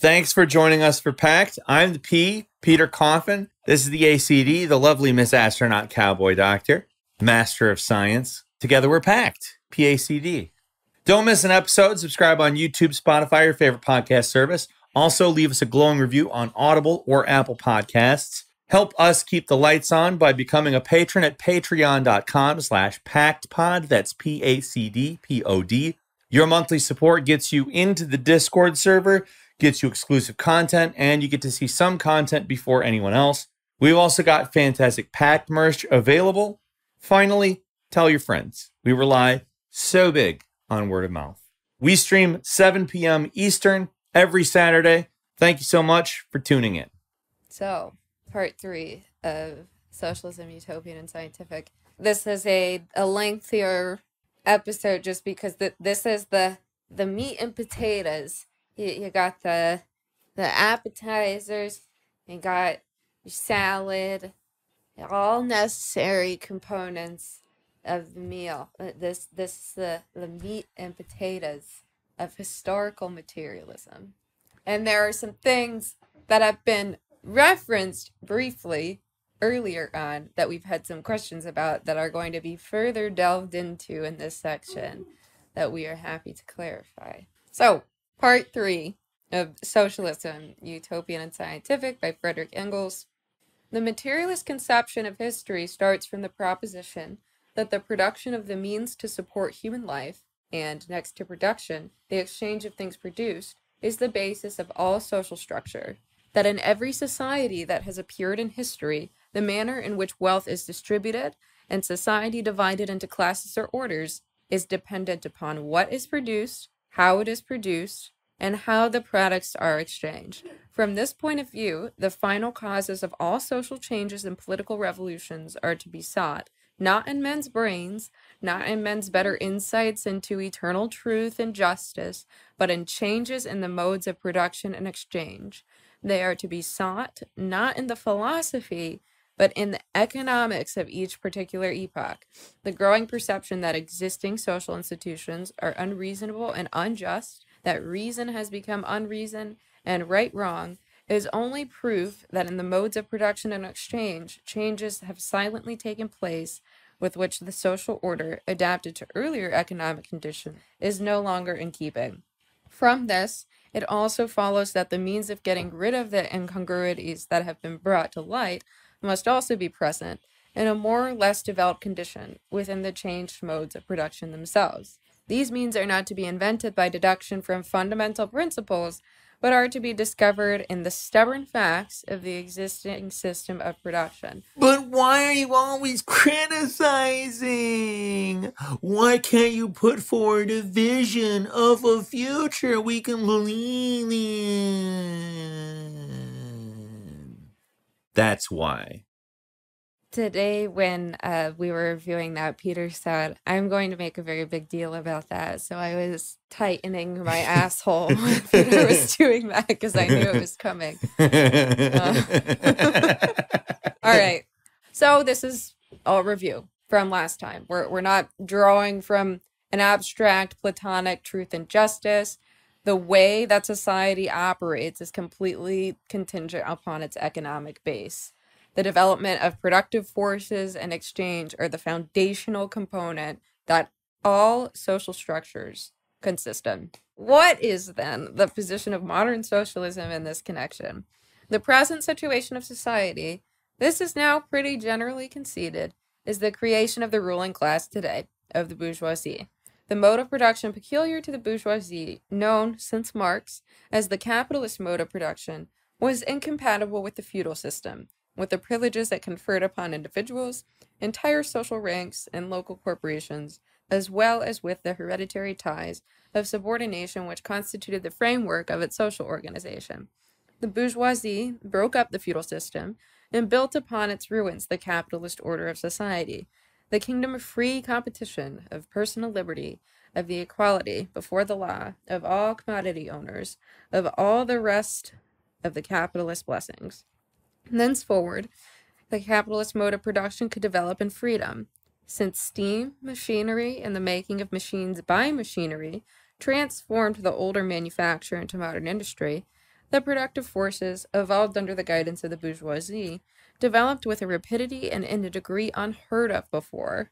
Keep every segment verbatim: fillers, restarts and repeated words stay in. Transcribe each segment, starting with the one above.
Thanks for joining us for PACT. I'm the P, Peter Coffin. This is the A C D, the lovely Miss Astronaut Cowboy Doctor, Master of Science. Together we're PACT, P A C D. Don't miss an episode. Subscribe on YouTube, Spotify, your favorite podcast service. Also, leave us a glowing review on Audible or Apple Podcasts. Help us keep the lights on by becoming a patron at patreon.com slash pactpod. That's P A C D P O D. Your monthly support gets you into the Discord server, gets you exclusive content, and you get to see some content before anyone else. We've also got fantastic PACT merch available. Finally, tell your friends. We rely so big on word of mouth. We stream seven P M Eastern every Saturday. Thank you so much for tuning in. So, part three of Socialism, Utopian, and Scientific. This is a, a lengthier episode just because the, this is the the meat and potatoes. You, you got the the appetizers, you got your salad, all necessary components of the meal. This this is the, the meat and potatoes of historical materialism. And there are some things that have been referenced briefly earlier on that we've had some questions about that are going to be further delved into in this section that we are happy to clarify. So, part three of Socialism, Utopian and Scientific by Friedrich Engels. The materialist conception of history starts from the proposition that the production of the means to support human life, and next to production, the exchange of things produced, is the basis of all social structure. That in every society that has appeared in history, the manner in which wealth is distributed and society divided into classes or orders is dependent upon what is produced, how it is produced, and how the products are exchanged. From this point of view, the final causes of all social changes and political revolutions are to be sought, not in men's brains, not in men's better insights into eternal truth and justice, but in changes in the modes of production and exchange. They are to be sought not in the philosophy, but in the economics of each particular epoch. The growing perception that existing social institutions are unreasonable and unjust, that reason has become unreason, and right-wrong, is only proof that in the modes of production and exchange, changes have silently taken place with which the social order, adapted to earlier economic conditions, is no longer in keeping. From this, it also follows that the means of getting rid of the incongruities that have been brought to light must also be present in a more or less developed condition within the changed modes of production themselves. These means are not to be invented by deduction from fundamental principles, but are to be discovered in the stubborn facts of the existing system of production. But why are you always criticizing? Why can't you put forward a vision of a future we can believe in? That's why. Today, when uh, we were reviewing that, Peter said, I'm going to make a very big deal about that. So I was tightening my asshole when Peter was doing that because I knew it was coming. Uh. All right. So this is a review from last time. We're, we're not drawing from an abstract Platonic truth and justice. The way that society operates is completely contingent upon its economic base. The development of productive forces and exchange are the foundational component that all social structures consist of. What is, then, the position of modern socialism in this connection? The present situation of society, this is now pretty generally conceded, is the creation of the ruling class today, of the bourgeoisie. The mode of production peculiar to the bourgeoisie, known since Marx as the capitalist mode of production, was incompatible with the feudal system, with the privileges that conferred upon individuals, entire social ranks, and local corporations, as well as with the hereditary ties of subordination which constituted the framework of its social organization. The bourgeoisie broke up the feudal system and built upon its ruins the capitalist order of society, the kingdom of free competition, of personal liberty, of the equality before the law, of all commodity owners, of all the rest of the capitalist blessings. Thenceforward, the capitalist mode of production could develop in freedom, since steam, machinery, and the making of machines by machinery transformed the older manufacture into modern industry. the productive forces, evolved under the guidance of the bourgeoisie, developed with a rapidity and in a degree unheard of before.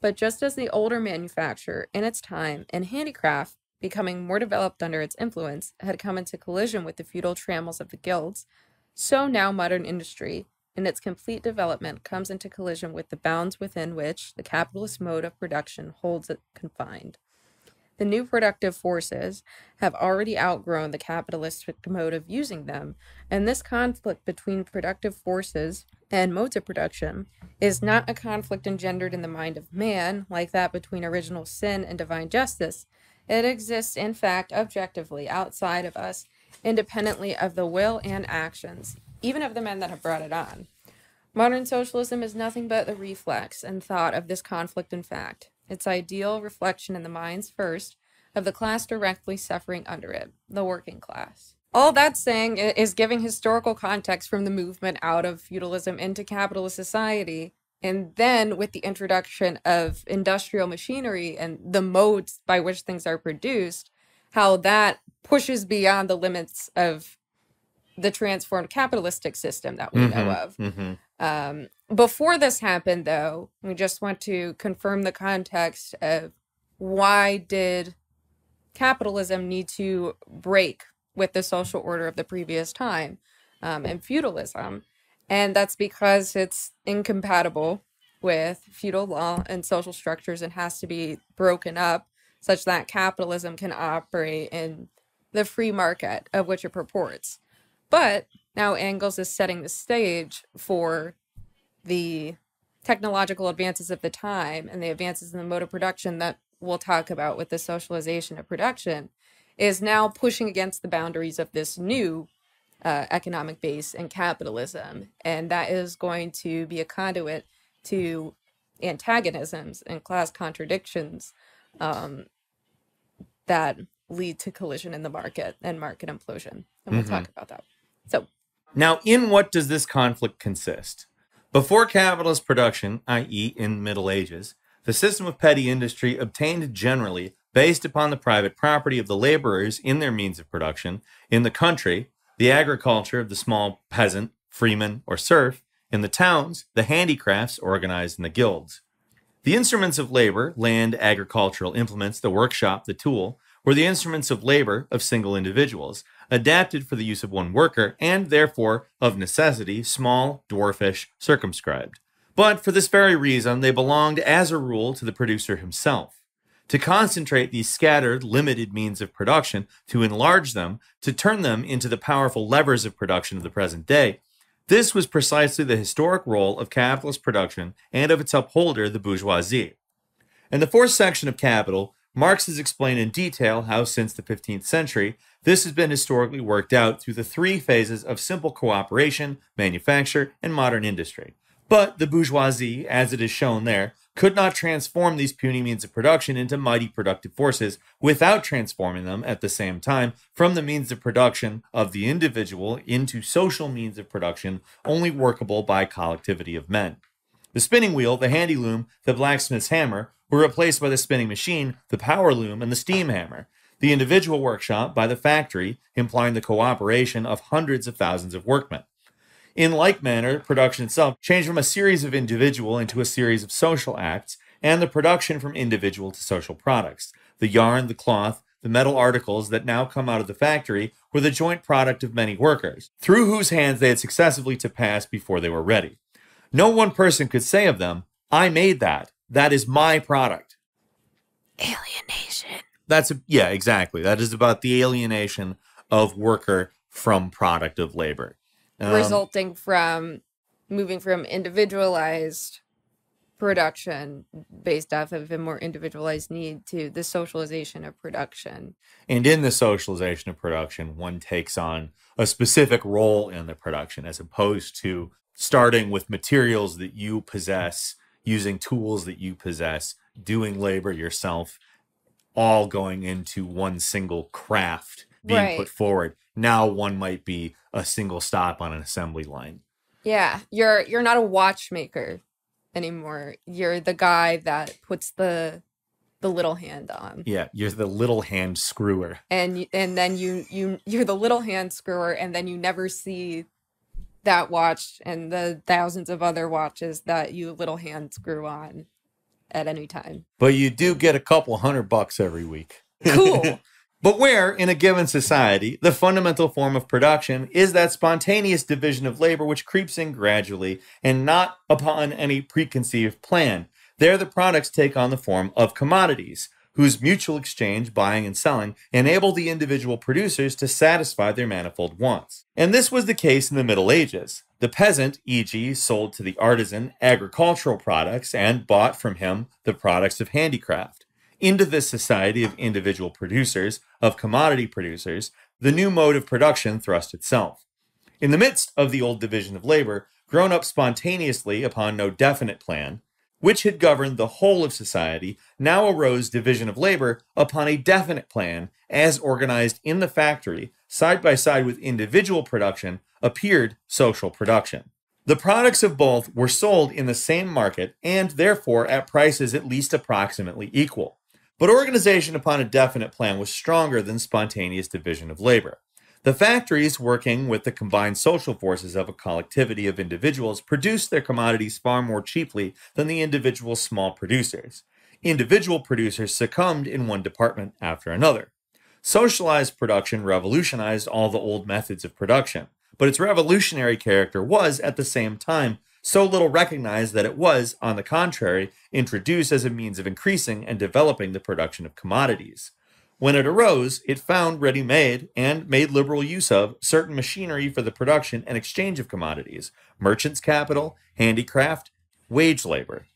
But just as the older manufacture, in its time, and handicraft, becoming more developed under its influence, had come into collision with the feudal trammels of the guilds, so now modern industry, in its complete development, comes into collision with the bounds within which the capitalist mode of production holds it confined. The new productive forces have already outgrown the capitalistic mode of using them, and this conflict between productive forces and modes of production is not a conflict engendered in the mind of man, like that between original sin and divine justice. It exists, in fact, objectively, outside of us, independently of the will and actions, even of the men that have brought it on. Modern socialism is nothing but the reflex and thought of this conflict in fact. Its ideal reflection in the minds, first, of the class directly suffering under it, the working class. All that's saying is giving historical context from the movement out of feudalism into capitalist society, and then with the introduction of industrial machinery and the modes by which things are produced, how that pushes beyond the limits of the transformed capitalistic system that we mm-hmm, know of. Mm-hmm. Um, before this happened, though, we just want to confirm the context of why did capitalism need to break with the social order of the previous time um, and feudalism. And that's because it's incompatible with feudal law and social structures and has to be broken up such that capitalism can operate in the free market of which it purports. But now Engels is setting the stage for the technological advances of the time and the advances in the mode of production that we'll talk about with the socialization of production is now pushing against the boundaries of this new uh, economic base and capitalism. And that is going to be a conduit to antagonisms and class contradictions um, that lead to collision in the market and market implosion. And we'll mm-hmm. talk about that. So now, in what does this conflict consist? Before capitalist production, that is in Middle Ages, the system of petty industry obtained generally based upon the private property of the laborers in their means of production in the country, the agriculture of the small peasant, freeman, or serf, in the towns, the handicrafts organized in the guilds. The instruments of labor, land, agricultural implements, the workshop, the tool, were the instruments of labor of single individuals, adapted for the use of one worker, and therefore, of necessity, small, dwarfish, circumscribed. But for this very reason, they belonged as a rule to the producer himself. To concentrate these scattered, limited means of production, to enlarge them, to turn them into the powerful levers of production of the present day, this was precisely the historic role of capitalist production and of its upholder, the bourgeoisie. In the fourth section of Capital, Marx has explained in detail how, since the fifteenth century, this has been historically worked out through the three phases of simple cooperation, manufacture, and modern industry. But the bourgeoisie, as it is shown there, could not transform these puny means of production into mighty productive forces without transforming them, at the same time, from the means of production of the individual into social means of production only workable by collectivity of men. The spinning wheel, the handy loom, the blacksmith's hammer, were replaced by the spinning machine, the power loom, and the steam hammer, the individual workshop by the factory, implying the cooperation of hundreds of thousands of workmen. In like manner, production itself changed from a series of individual into a series of social acts, and the production from individual to social products. The yarn, the cloth, the metal articles that now come out of the factory were the joint product of many workers, through whose hands they had successively to pass before they were ready. No one person could say of them, "I made that. That is my product." Alienation. That's, a, yeah, exactly. That is about the alienation of worker from product of labor. Um, Resulting from moving from individualized production based off of a more individualized need to the socialization of production. And in the socialization of production, one takes on a specific role in the production as opposed to starting with materials that you possess, using tools that you possess, doing labor yourself, all going into one single craft being right. put forward. Now one might be a single stop on an assembly line. Yeah, you're you're not a watchmaker anymore. You're the guy that puts the the little hand on. Yeah, you're the little hand screwer. And and then you you you're the little hand screwer, and then you never see that watch and the thousands of other watches that you little hand screw on at any time. But you do get a couple hundred bucks every week. Cool. But where, in a given society, the fundamental form of production is that spontaneous division of labor which creeps in gradually and not upon any preconceived plan. There the products take on the form of commodities, whose mutual exchange, buying and selling, enable the individual producers to satisfy their manifold wants. And this was the case in the Middle Ages. The peasant, for example, sold to the artisan agricultural products and bought from him the products of handicraft. Into this society of individual producers, of commodity producers, the new mode of production thrust itself. In the midst of the old division of labor, grown up spontaneously upon no definite plan, which had governed the whole of society, now arose division of labor upon a definite plan, as organized in the factory, side by side with individual production, appeared social production. The products of both were sold in the same market, and therefore at prices at least approximately equal. But organization upon a definite plan was stronger than spontaneous division of labor. The factories, working with the combined social forces of a collectivity of individuals, produced their commodities far more cheaply than the individual small producers. Individual producers succumbed in one department after another. Socialized production revolutionized all the old methods of production, but its revolutionary character was, at the same time, so little recognized that it was, on the contrary, introduced as a means of increasing and developing the production of commodities. When it arose, it found ready-made, and made liberal use of, certain machinery for the production and exchange of commodities, merchants' capital, handicraft, wage labor.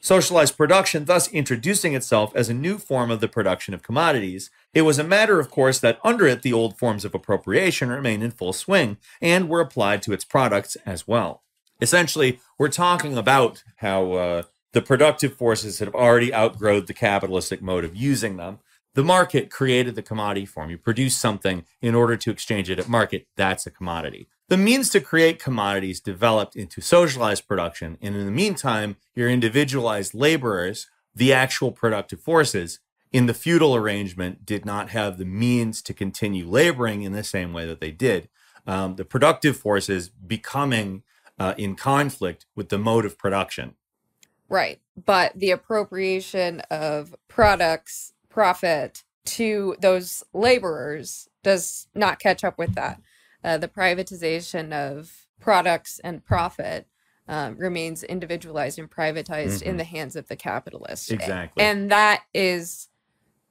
Socialized production thus introducing itself as a new form of the production of commodities, it was a matter, of course, that under it the old forms of appropriation remained in full swing, and were applied to its products as well. Essentially, we're talking about how uh, the productive forces have already outgrown the capitalistic mode of using them. The market created the commodity form. You produce something in order to exchange it at market. That's a commodity. The means to create commodities developed into socialized production, and in the meantime, your individualized laborers, the actual productive forces, in the feudal arrangement did not have the means to continue laboring in the same way that they did. Um, the productive forces becoming Uh, in conflict with the mode of production. Right. But the appropriation of products, profit to those laborers does not catch up with that. Uh, the privatization of products and profit um, remains individualized and privatized mm-hmm. in the hands of the capitalists. Exactly. And that is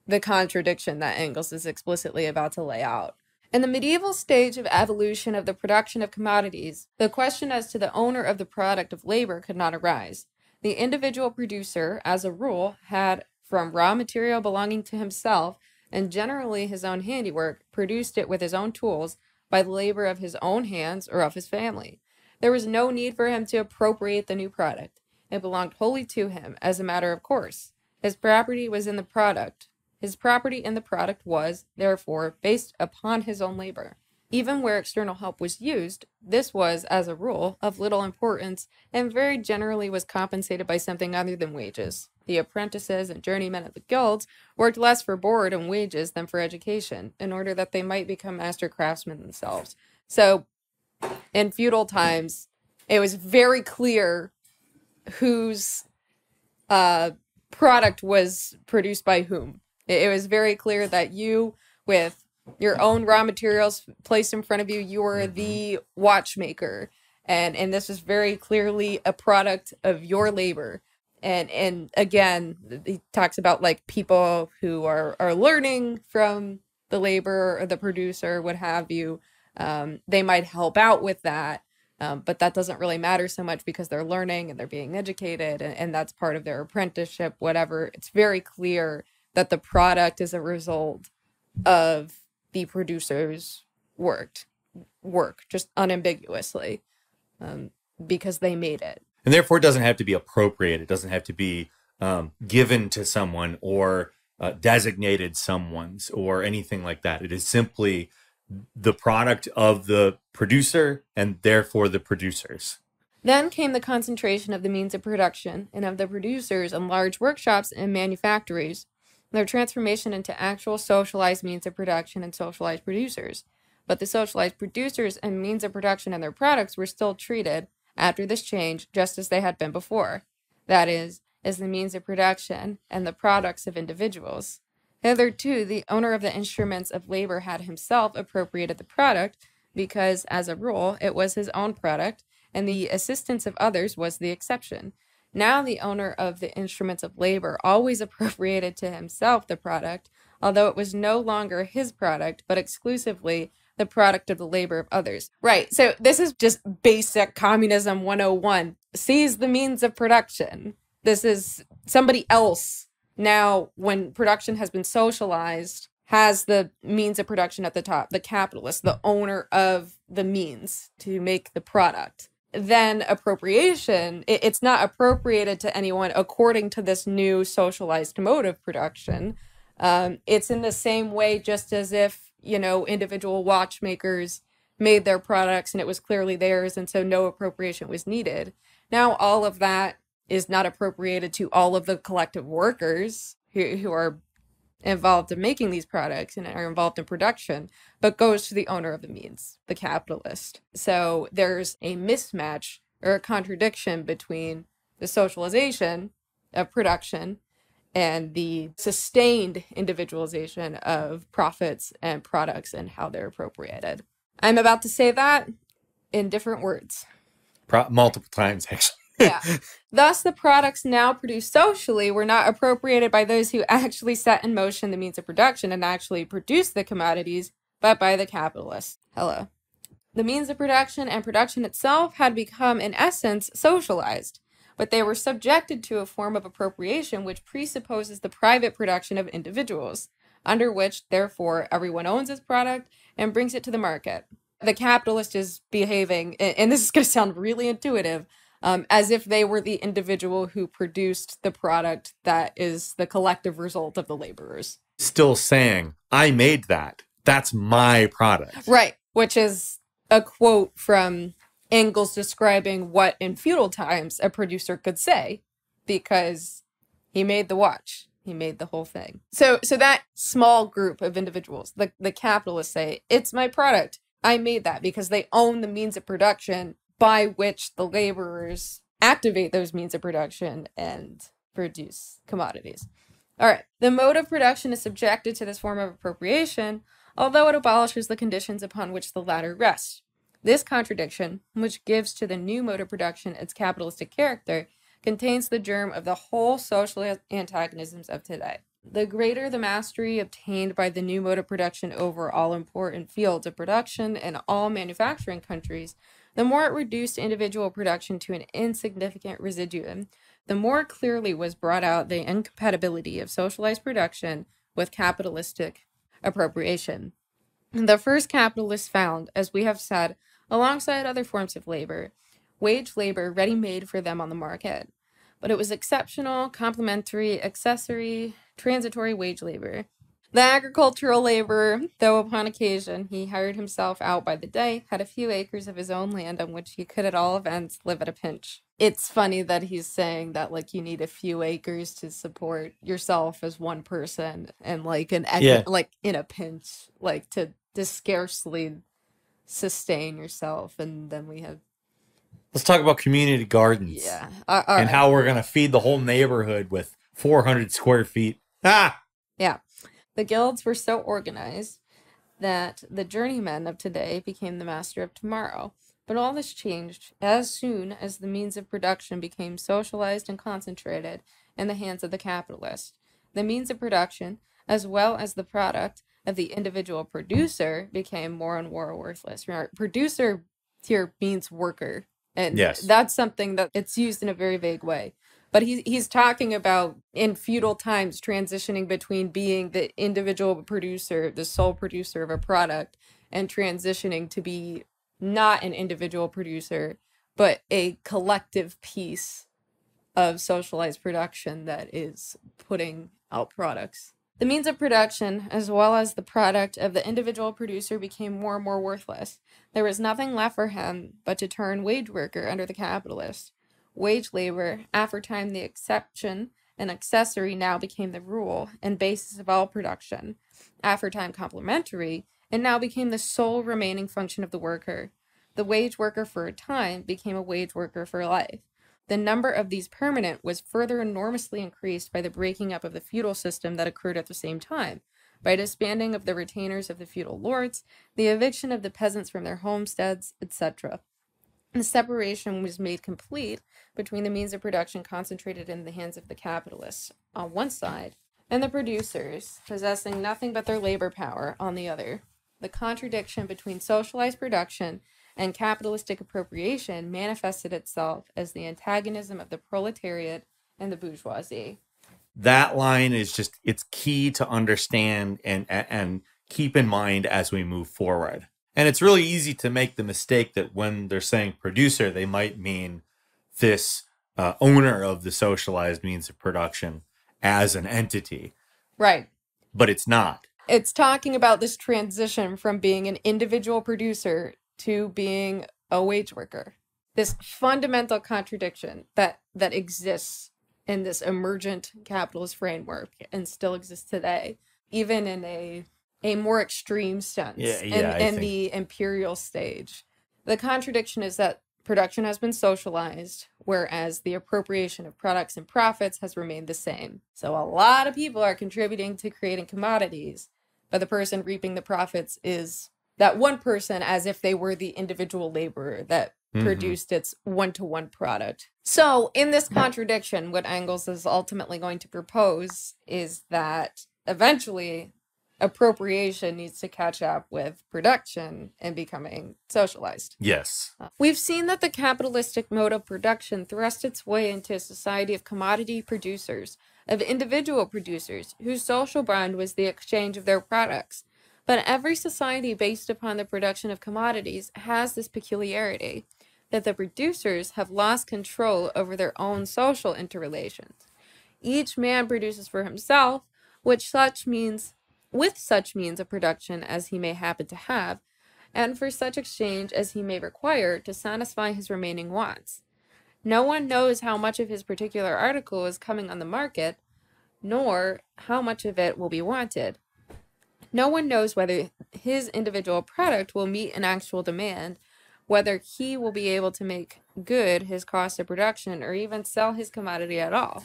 the contradiction that Engels is explicitly about to lay out. In the medieval stage of evolution of the production of commodities, the question as to the owner of the product of labor could not arise. The individual producer, as a rule, had, from raw material belonging to himself, and generally his own handiwork, produced it with his own tools, by the labor of his own hands or of his family. There was no need for him to appropriate the new product. It belonged wholly to him, as a matter of course. His property was in the product. His property in the product was, therefore, based upon his own labor. Even where external help was used, this was, as a rule, of little importance, and very generally was compensated by something other than wages. The apprentices and journeymen of the guilds worked less for board and wages than for education, in order that they might become master craftsmen themselves. So, in feudal times, it was very clear whose uh, product was produced by whom. It was very clear that you, with your own raw materials placed in front of you, you were the watchmaker. And and this was very clearly a product of your labor. And and again, he talks about like people who are, are learning from the laborer or the producer, what have you. Um, they might help out with that, um, but that doesn't really matter so much because they're learning and they're being educated, and, and that's part of their apprenticeship, whatever. It's very clear that the product is a result of the producer's work, work just unambiguously, um, because they made it. And therefore, it doesn't have to be appropriated. It doesn't have to be um, given to someone or uh, designated someone's or anything like that. It is simply the product of the producer and therefore the producers. Then came the concentration of the means of production and of the producers in large workshops and manufactories, Their transformation into actual socialized means of production and socialized producers. But the socialized producers and means of production and their products were still treated, after this change, just as they had been before. That is, as the means of production and the products of individuals. Hitherto, the owner of the instruments of labor had himself appropriated the product, because, as a rule, it was his own product, and the assistance of others was the exception. Now the owner of the instruments of labor always appropriated to himself the product, although it was no longer his product, but exclusively the product of the labor of others. Right, so this is just basic communism one oh one. Seize the means of production. This is somebody else, now when production has been socialized, has the means of production at the top, the capitalist, the owner of the means to make the product. Then appropriation, it, it's not appropriated to anyone according to this new socialized mode of production. Um, it's in the same way, just as if, you know, individual watchmakers made their products and it was clearly theirs, and so no appropriation was needed. Now all of that is not appropriated to all of the collective workers who, who are involved in making these products and are involved in production, but goes to the owner of the means, the capitalist. So there's a mismatch or a contradiction between the socialization of production and the sustained individualization of profits and products and how they're appropriated. I'm about to say that in different words. Pro- multiple times, actually. Yeah. Thus, the products now produced socially were not appropriated by those who actually set in motion the means of production and actually produced the commodities, but by the capitalists. Hello. The means of production and production itself had become, in essence, socialized, but they were subjected to a form of appropriation which presupposes the private production of individuals, under which, therefore, everyone owns his product and brings it to the market. The capitalist is behaving, and this is going to sound really intuitive, Um, as if they were the individual who produced the product that is the collective result of the laborers. Still saying, I made that. That's my product. Right, which is a quote from Engels describing what in feudal times a producer could say, because he made the watch. He made the whole thing. So so that small group of individuals, the, the capitalists say, it's my product. I made that, because they own the means of production by which the laborers activate those means of production and produce commodities. All right, the mode of production is subjected to this form of appropriation, although it abolishes the conditions upon which the latter rests. This contradiction, which gives to the new mode of production its capitalistic character, contains the germ of the whole social antagonisms of today. The greater the mastery obtained by the new mode of production over all important fields of production in all manufacturing countries, the more it reduced individual production to an insignificant residuum, the more clearly was brought out the incompatibility of socialized production with capitalistic appropriation. The first capitalists found, as we have said, alongside other forms of labor, wage labor ready-made for them on the market. But it was exceptional, complementary, accessory, transitory wage labor. The agricultural laborer, though upon occasion he hired himself out by the day, had a few acres of his own land on which he could at all events live at a pinch. It's funny that he's saying that, like, you need a few acres to support yourself as one person, and like an yeah. like in a pinch, like to, to scarcely sustain yourself. And then we have... Let's talk about community gardens. Yeah. Uh, and right. How we're going to feed the whole neighborhood with four hundred square feet. Ah! Yeah. The guilds were so organized that the journeyman of today became the master of tomorrow. But all this changed as soon as the means of production became socialized and concentrated in the hands of the capitalist. The means of production, as well as the product of the individual producer, became more and more worthless. Remember, producer here means worker. And yes. That's something that it's used in a very vague way. But he's, he's talking about, in feudal times, transitioning between being the individual producer, the sole producer of a product, and transitioning to be not an individual producer, but a collective piece of socialized production that is putting out products. The means of production, as well as the product of the individual producer, became more and more worthless. There was nothing left for him but to turn wage worker under the capitalist. Wage labor, after time the exception, an accessory now became the rule and basis of all production, aforetime complementary, and now became the sole remaining function of the worker. The wage worker for a time became a wage worker for life. The number of these permanent was further enormously increased by the breaking up of the feudal system that occurred at the same time, by disbanding of the retainers of the feudal lords, the eviction of the peasants from their homesteads, et cetera. The separation was made complete between the means of production concentrated in the hands of the capitalists on one side, and the producers, possessing nothing but their labor power, on the other. The contradiction between socialized production and capitalistic appropriation manifested itself as the antagonism of the proletariat and the bourgeoisie. That line is just, it's key to understand and, and keep in mind as we move forward. And it's really easy to make the mistake that when they're saying producer, they might mean this uh, owner of the socialized means of production as an entity. Right. But it's not. It's talking about this transition from being an individual producer to being a wage worker. This fundamental contradiction that, that exists in this emergent capitalist framework and still exists today, even in a, a more extreme sense, yeah, yeah, in, in the imperial stage. The contradiction is that production has been socialized, whereas the appropriation of products and profits has remained the same. So a lot of people are contributing to creating commodities, but the person reaping the profits is that one person, as if they were the individual laborer that Mm-hmm. produced its one-to-one product. So in this contradiction, what Engels is ultimately going to propose is that eventually appropriation needs to catch up with production and becoming socialized. Yes. We've seen that the capitalistic mode of production thrust its way into a society of commodity producers, of individual producers, whose social bond was the exchange of their products. But every society based upon the production of commodities has this peculiarity, that the producers have lost control over their own social interrelations. Each man produces for himself, which such means, with such means of production as he may happen to have, and for such exchange as he may require to satisfy his remaining wants. No one knows how much of his particular article is coming on the market, nor how much of it will be wanted. No one knows whether his individual product will meet an actual demand, whether he will be able to make good his cost of production or even sell his commodity at all.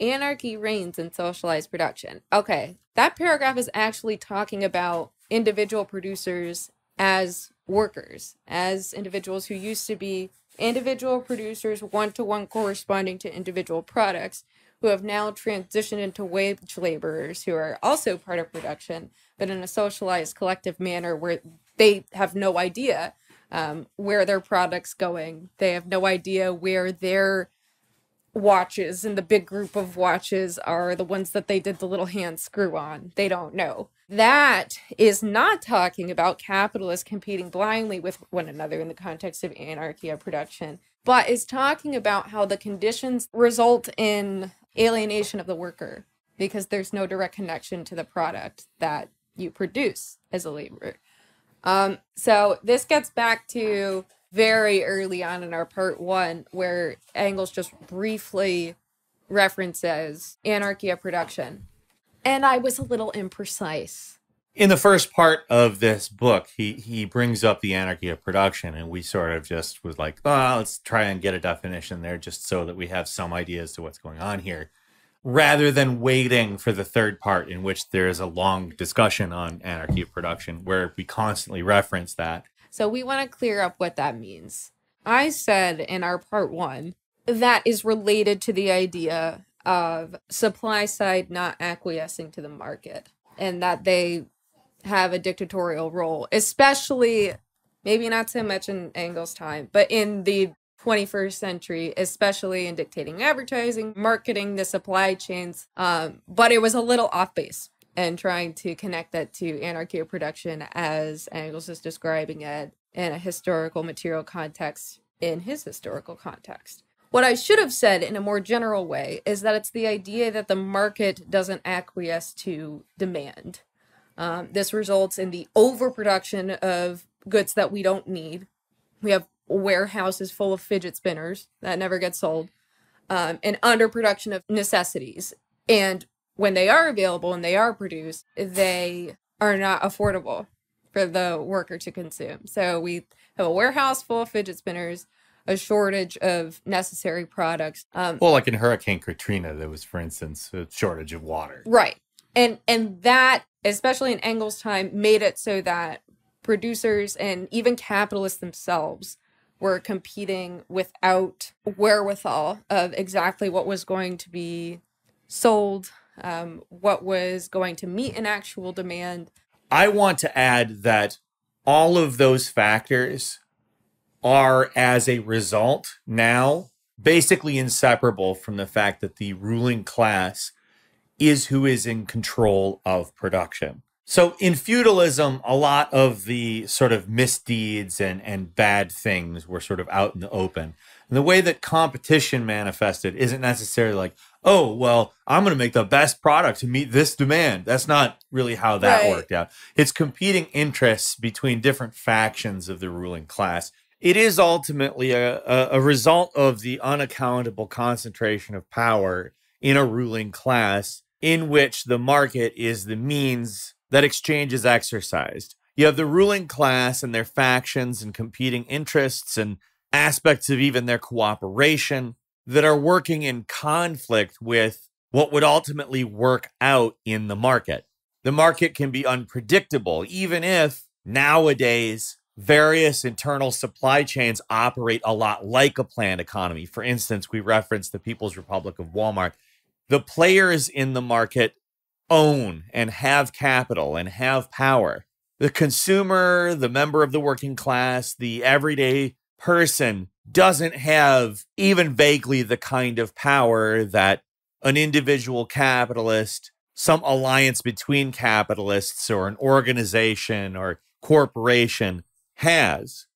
Anarchy reigns in socialized production. Okay, that paragraph is actually talking about individual producers as workers, as individuals who used to be individual producers, one-to-one corresponding to individual products, who have now transitioned into wage laborers who are also part of production, but in a socialized collective manner where they have no idea um, where their product's going. They have no idea where their watches and the big group of watches are the ones that they did the little hand screw on. They don't know. That is not talking about capitalists competing blindly with one another in the context of anarchy of production, but is talking about how the conditions result in alienation of the worker, because there's no direct connection to the product that you produce as a laborer. Um, so this gets back to very early on in our part one, where Engels just briefly references anarchy of production. And I was a little imprecise. In the first part of this book, he, he brings up the anarchy of production, and we sort of just was like, oh, let's try and get a definition there just so that we have some idea as to what's going on here, rather than waiting for the third part in which there is a long discussion on anarchy of production where we constantly reference that. So we want to clear up what that means. I said in our part one, that is related to the idea of supply side not acquiescing to the market, and that they have a dictatorial role, especially, maybe not so much in Engels' time, but in the twenty-first century, especially in dictating advertising, marketing, the supply chains. Um, but it was a little off base, and trying to connect that to anarchy of production as Engels is describing it in a historical material context, in his historical context. What I should have said in a more general way is that it's the idea that the market doesn't acquiesce to demand. Um, this results in the overproduction of goods that we don't need. We have warehouses full of fidget spinners that never get sold. um, and underproduction of necessities. And when they are available and they are produced, they are not affordable for the worker to consume. So we have a warehouse full of fidget spinners, a shortage of necessary products. Um, well, like in Hurricane Katrina, there was, for instance, a shortage of water. Right. And, and that, especially in Engels' time, made it so that producers and even capitalists themselves were competing without wherewithal of exactly what was going to be sold, um, what was going to meet an actual demand. I want to add that all of those factors are, as a result now, basically inseparable from the fact that the ruling class is who is in control of production. So in feudalism, a lot of the sort of misdeeds and, and bad things were sort of out in the open. And the way that competition manifested isn't necessarily like, oh, well, I'm going to make the best product to meet this demand. That's not really how that right. worked out. It's competing interests between different factions of the ruling class. It is ultimately a, a, a result of the unaccountable concentration of power in a ruling class in which the market is the means that exchange is exercised. You have the ruling class and their factions and competing interests and aspects of even their cooperation that are working in conflict with what would ultimately work out in the market. The market can be unpredictable, even if nowadays various internal supply chains operate a lot like a planned economy. For instance, we referenced the People's Republic of Walmart. The players in the market own and have capital and have power. The consumer, the member of the working class, the everyday person doesn't have even vaguely the kind of power that an individual capitalist, some alliance between capitalists or an organization or corporation has.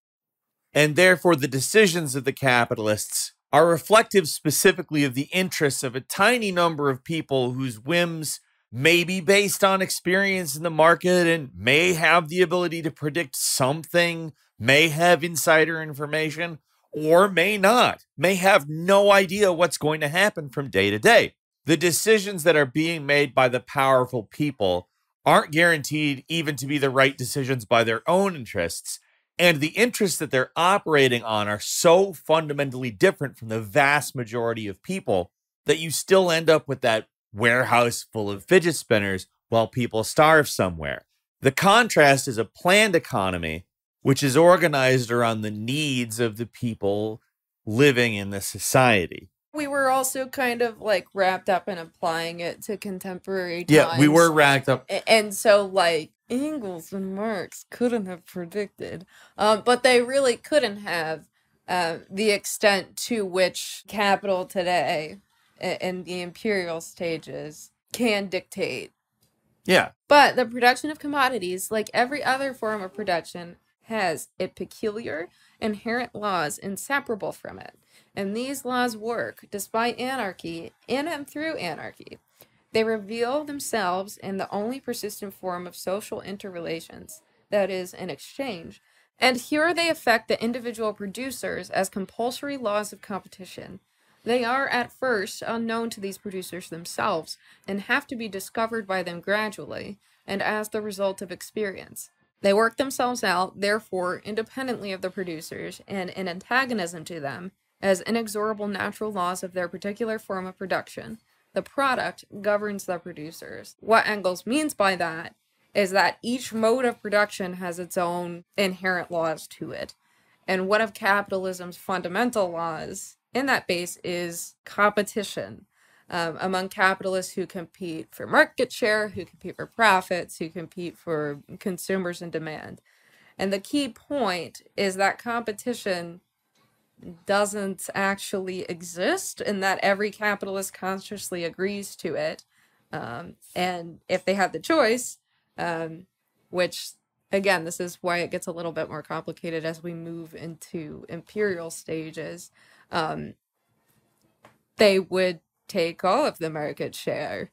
And therefore, the decisions of the capitalists are reflective specifically of the interests of a tiny number of people whose whims may be based on experience in the market and may have the ability to predict something, may have insider information, or may not, may have no idea what's going to happen from day to day. The decisions that are being made by the powerful people aren't guaranteed even to be the right decisions by their own interests, and the interests that they're operating on are so fundamentally different from the vast majority of people that you still end up with that warehouse full of fidget spinners while people starve somewhere. The contrast is a planned economy, which is organized around the needs of the people living in the society. We were also kind of like wrapped up in applying it to contemporary times. Yeah, we were wrapped up. And so like Engels and Marx couldn't have predicted, um, but they really couldn't have uh, the extent to which capital today in the imperial stages can dictate. Yeah. But the production of commodities, like every other form of production, has a peculiar inherent laws inseparable from it. And these laws work, despite anarchy, in and through anarchy. They reveal themselves in the only persistent form of social interrelations, that is, an exchange. And here they affect the individual producers as compulsory laws of competition. They are at first unknown to these producers themselves and have to be discovered by them gradually and as the result of experience. They work themselves out, therefore, independently of the producers and in antagonism to them, as inexorable natural laws of their particular form of production. The product governs the producers. What Engels means by that is that each mode of production has its own inherent laws to it. And one of capitalism's fundamental laws in that base is competition um, among capitalists who compete for market share, who compete for profits, who compete for consumers in demand. And the key point is that competition doesn't actually exist, and that every capitalist consciously agrees to it. Um, and if they have the choice, um, which, again, this is why it gets a little bit more complicated as we move into imperial stages, um, they would take all of the market share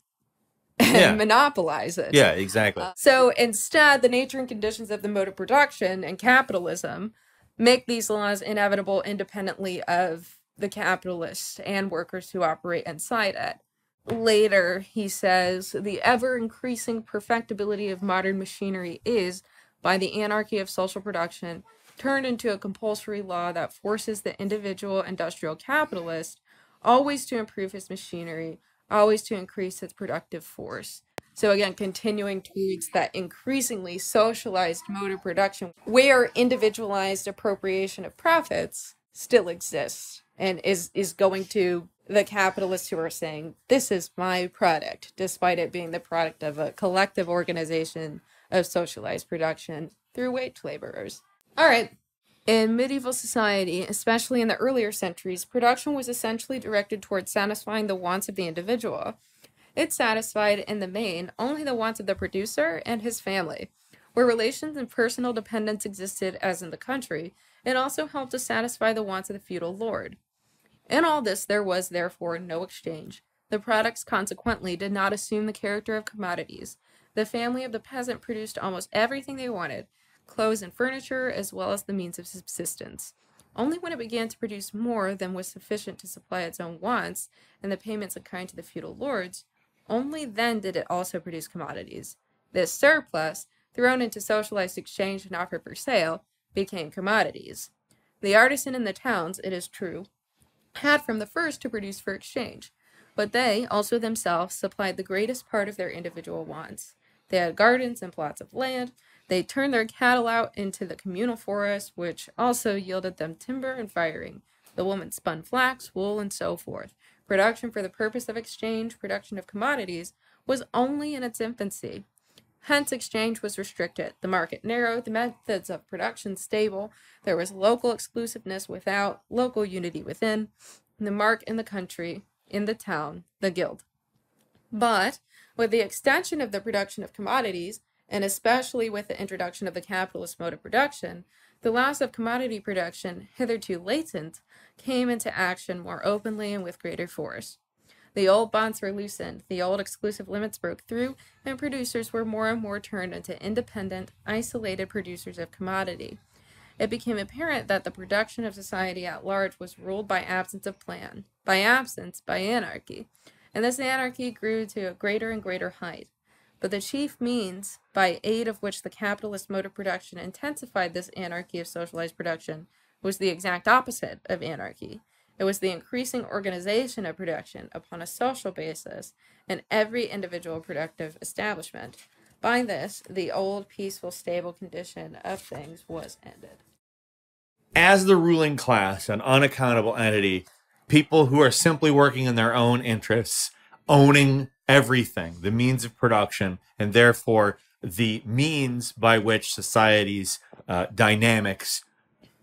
and yeah. monopolize it. Yeah, exactly. Uh, so instead, the nature and conditions of the mode of production and capitalism make these laws inevitable independently of the capitalists and workers who operate inside it. Later, he says, the ever-increasing perfectibility of modern machinery is, by the anarchy of social production, turned into a compulsory law that forces the individual industrial capitalist always to improve his machinery, always to increase its productive force. So again, continuing towards that increasingly socialized mode of production where individualized appropriation of profits still exists and is, is going to the capitalists who are saying, this is my product, despite it being the product of a collective organization of socialized production through wage laborers. All right. In medieval society, especially in the earlier centuries, production was essentially directed towards satisfying the wants of the individual. It satisfied, in the main, only the wants of the producer and his family. Where relations and personal dependence existed, as in the country, it also helped to satisfy the wants of the feudal lord. In all this, there was, therefore, no exchange. The products, consequently, did not assume the character of commodities. The family of the peasant produced almost everything they wanted, clothes and furniture, as well as the means of subsistence. Only when it began to produce more than was sufficient to supply its own wants, and the payments in kind to the feudal lords, only then did it also produce commodities. This surplus, thrown into socialized exchange and offered for sale, became commodities. The artisan in the towns, it is true, had from the first to produce for exchange, but they also themselves supplied the greatest part of their individual wants. They had gardens and plots of land. They turned their cattle out into the communal forest, which also yielded them timber and firing. The woman spun flax, wool, and so forth. Production for the purpose of exchange, production of commodities, was only in its infancy. Hence, exchange was restricted, the market narrowed, the methods of production stable, there was local exclusiveness without, local unity within, the mark in the country, in the town, the guild. But, with the extension of the production of commodities, and especially with the introduction of the capitalist mode of production, the loss of commodity production, hitherto latent, came into action more openly and with greater force. The old bonds were loosened, the old exclusive limits broke through, and producers were more and more turned into independent, isolated producers of commodity. It became apparent that the production of society at large was ruled by absence of plan, by absence, by anarchy, and this anarchy grew to a greater and greater height. But the chief means, by aid of which the capitalist mode of production intensified this anarchy of socialized production, was the exact opposite of anarchy. It was the increasing organization of production upon a social basis in every individual productive establishment. By this, the old, peaceful, stable condition of things was ended. As the ruling class, an unaccountable entity, people who are simply working in their own interests, owning everything, the means of production, and therefore the means by which society's uh, dynamics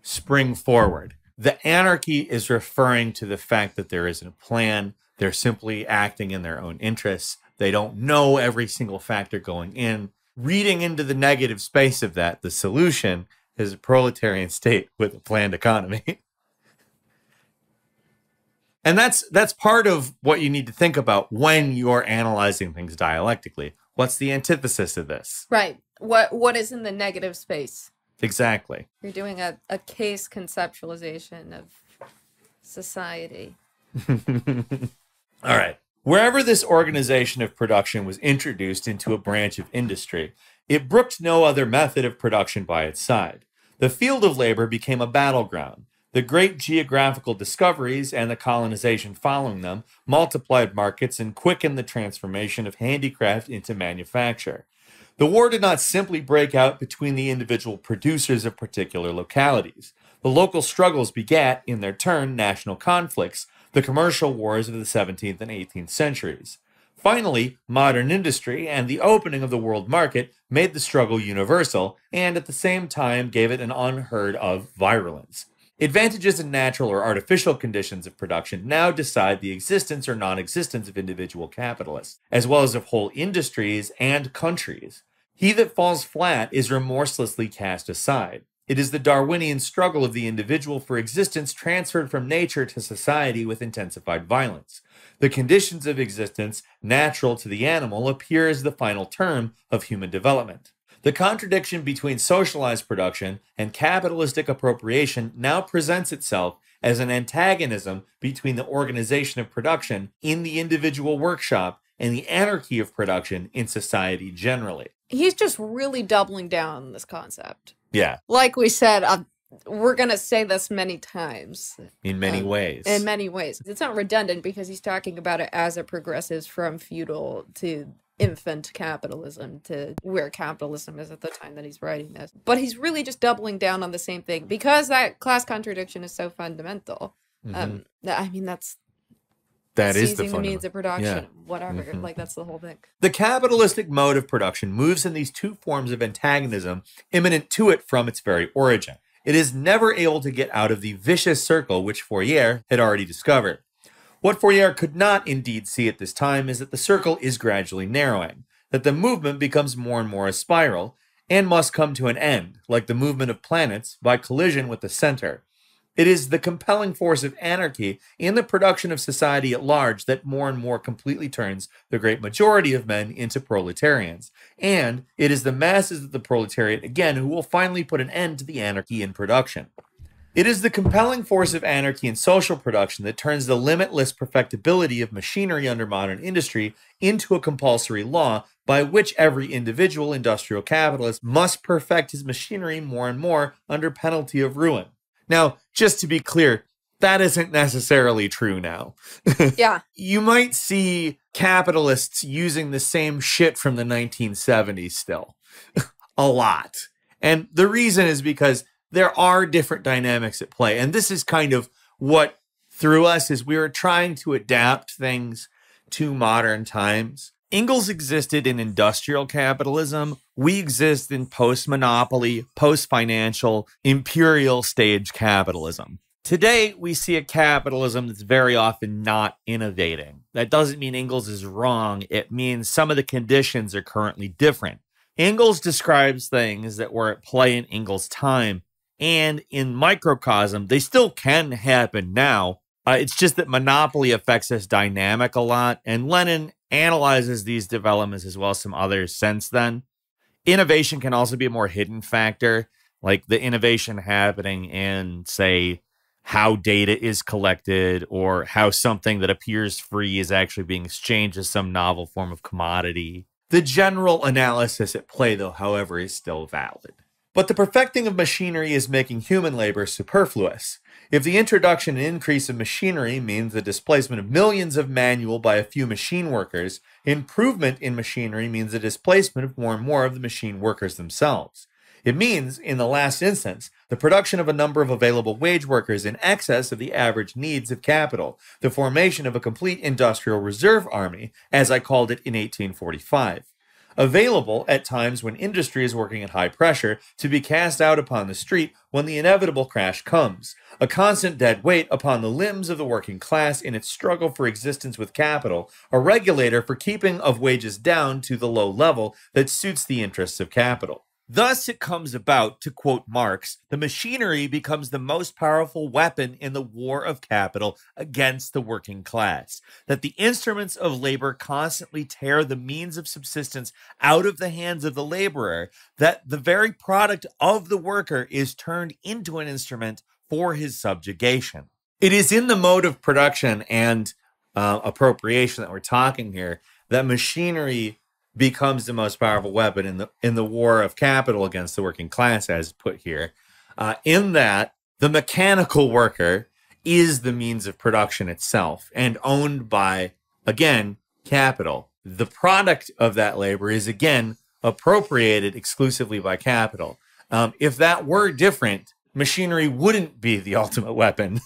spring forward. The anarchy is referring to the fact that there isn't a plan. They're simply acting in their own interests. They don't know every single factor going in. Reading into the negative space of that, the solution is a proletarian state with a planned economy. And that's that's part of what you need to think about when you're analyzing things dialectically. What's the antithesis of this? Right. What what is in the negative space? Exactly. You're doing a, a case conceptualization of society. All right. Wherever this organization of production was introduced into a branch of industry, it brooked no other method of production by its side. The field of labor became a battleground. The great geographical discoveries and the colonization following them multiplied markets and quickened the transformation of handicraft into manufacture. The war did not simply break out between the individual producers of particular localities. The local struggles begat, in their turn, national conflicts, the commercial wars of the seventeenth and eighteenth centuries. Finally, modern industry and the opening of the world market made the struggle universal and at the same time gave it an unheard of virulence. Advantages in natural or artificial conditions of production now decide the existence or non-existence of individual capitalists, as well as of whole industries and countries. He that falls flat is remorselessly cast aside. It is the Darwinian struggle of the individual for existence transferred from nature to society with intensified violence. The conditions of existence, natural to the animal, appear as the final term of human development. The contradiction between socialized production and capitalistic appropriation now presents itself as an antagonism between the organization of production in the individual workshop and the anarchy of production in society generally. He's just really doubling down on this concept. Yeah. Like we said, uh, we're going to say this many times. In many um, ways. In many ways. It's not redundant because he's talking about it as it progresses from feudal to infant capitalism to where capitalism is at the time that he's writing this. But he's really just doubling down on the same thing because that class contradiction is so fundamental. Mm-hmm. um, I mean, that's... That is the, the means of production, yeah. whatever, mm-hmm. like that's the whole thing. The capitalistic mode of production moves in these two forms of antagonism imminent to it from its very origin. It is never able to get out of the vicious circle which Fourier had already discovered. What Fourier could not indeed see at this time is that the circle is gradually narrowing, that the movement becomes more and more a spiral and must come to an end, like the movement of planets by collision with the center. It is the compelling force of anarchy in the production of society at large that more and more completely turns the great majority of men into proletarians. And it is the masses of the proletariat, again, who will finally put an end to the anarchy in production. It is the compelling force of anarchy in social production that turns the limitless perfectibility of machinery under modern industry into a compulsory law by which every individual industrial capitalist must perfect his machinery more and more under penalty of ruin. Now, just to be clear, that isn't necessarily true now. Yeah. You might see capitalists using the same shit from the nineteen seventies still. A lot. And the reason is because there are different dynamics at play. And this is kind of what threw us is we were trying to adapt things to modern times. Engels existed in industrial capitalism. We exist in post-monopoly, post-financial, imperial stage capitalism. Today, we see a capitalism that's very often not innovating. That doesn't mean Engels is wrong. It means some of the conditions are currently different. Engels describes things that were at play in Engels' time, and in microcosm, they still can happen now. Uh, it's just that monopoly affects this dynamic a lot, and Lenin analyzes these developments as well as some others since then. Innovation can also be a more hidden factor, like the innovation happening in, say, how data is collected or how something that appears free is actually being exchanged as some novel form of commodity. The general analysis at play, though, however, is still valid. But the perfecting of machinery is making human labor superfluous. If the introduction and increase of machinery means the displacement of millions of manual by a few machine workers, improvement in machinery means the displacement of more and more of the machine workers themselves. It means, in the last instance, the production of a number of available wage workers in excess of the average needs of capital, the formation of a complete industrial reserve army, as I called it in eighteen forty-five. Available at times when industry is working at high pressure to be cast out upon the street when the inevitable crash comes, a constant dead weight upon the limbs of the working class in its struggle for existence with capital, a regulator for keeping of wages down to the low level that suits the interests of capital. Thus it comes about, to quote Marx, the machinery becomes the most powerful weapon in the war of capital against the working class, that the instruments of labor constantly tear the means of subsistence out of the hands of the laborer, that the very product of the worker is turned into an instrument for his subjugation. It is in the mode of production and uh, appropriation that we're talking here that machinery becomes the most powerful weapon in the in the war of capital against the working class, as put here, uh, in that the mechanical worker is the means of production itself and owned by, again, capital. The product of that labor is, again, appropriated exclusively by capital. Um, if that were different, machinery wouldn't be the ultimate weapon.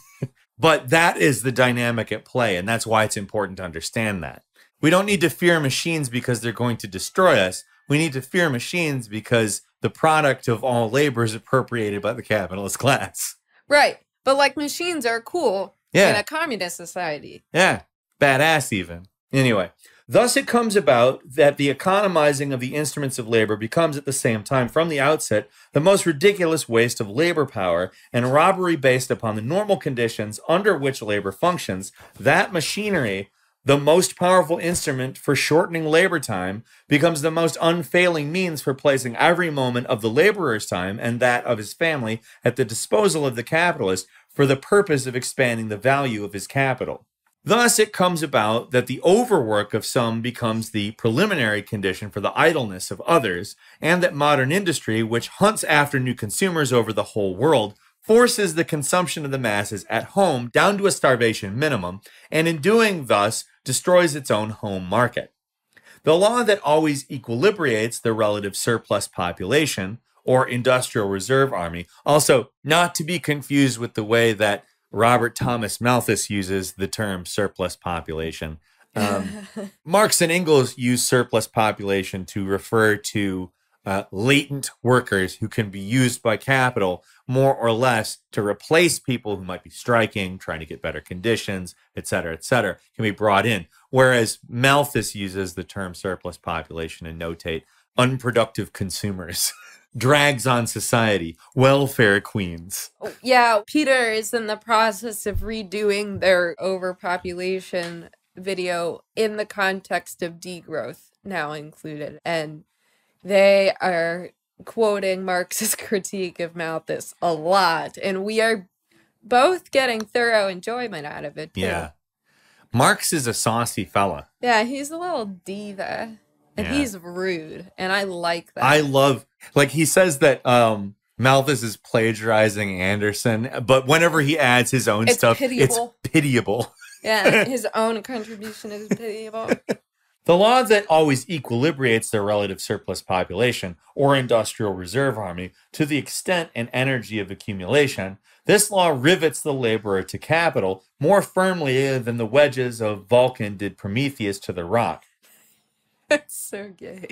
But that is the dynamic at play, and that's why it's important to understand that. We don't need to fear machines because they're going to destroy us. We need to fear machines because the product of all labor is appropriated by the capitalist class. Right. But like machines are cool yeah. in a communist society. Yeah. Badass even. Anyway, thus it comes about that the economizing of the instruments of labor becomes at the same time from the outset the most ridiculous waste of labor power and robbery based upon the normal conditions under which labor functions, that machinery the most powerful instrument for shortening labor time becomes the most unfailing means for placing every moment of the laborer's time and that of his family at the disposal of the capitalist for the purpose of expanding the value of his capital. Thus, it comes about that the overwork of some becomes the preliminary condition for the idleness of others, and that modern industry, which hunts after new consumers over the whole world, forces the consumption of the masses at home down to a starvation minimum, and in doing thus, destroys its own home market. The law that always equilibrates the relative surplus population, or industrial reserve army, also not to be confused with the way that Robert Thomas Malthus uses the term surplus population. Um, Marx and Engels use surplus population to refer to uh, latent workers who can be used by capital more or less to replace people who might be striking, trying to get better conditions, et cetera, et cetera, can be brought in. Whereas Malthus uses the term surplus population and notate unproductive consumers, drags on society, welfare queens. Yeah, Peter is in the process of redoing their overpopulation video in the context of degrowth, now included. And they are quoting Marx's critique of Malthus a lot, and we are both getting thorough enjoyment out of it, too. Yeah. Marx is a saucy fella. Yeah, he's a little diva, and yeah. He's rude, and I like that. I love, like, he says that um, Malthus is plagiarizing Anderson, but whenever he adds his own it's stuff, pitiable. It's pitiable. Yeah, his own contribution is pitiable. The law that always equilibrates the relative surplus population or industrial reserve army to the extent and energy of accumulation, this law rivets the laborer to capital more firmly than the wedges of Vulcan did Prometheus to the rock. That's so gay.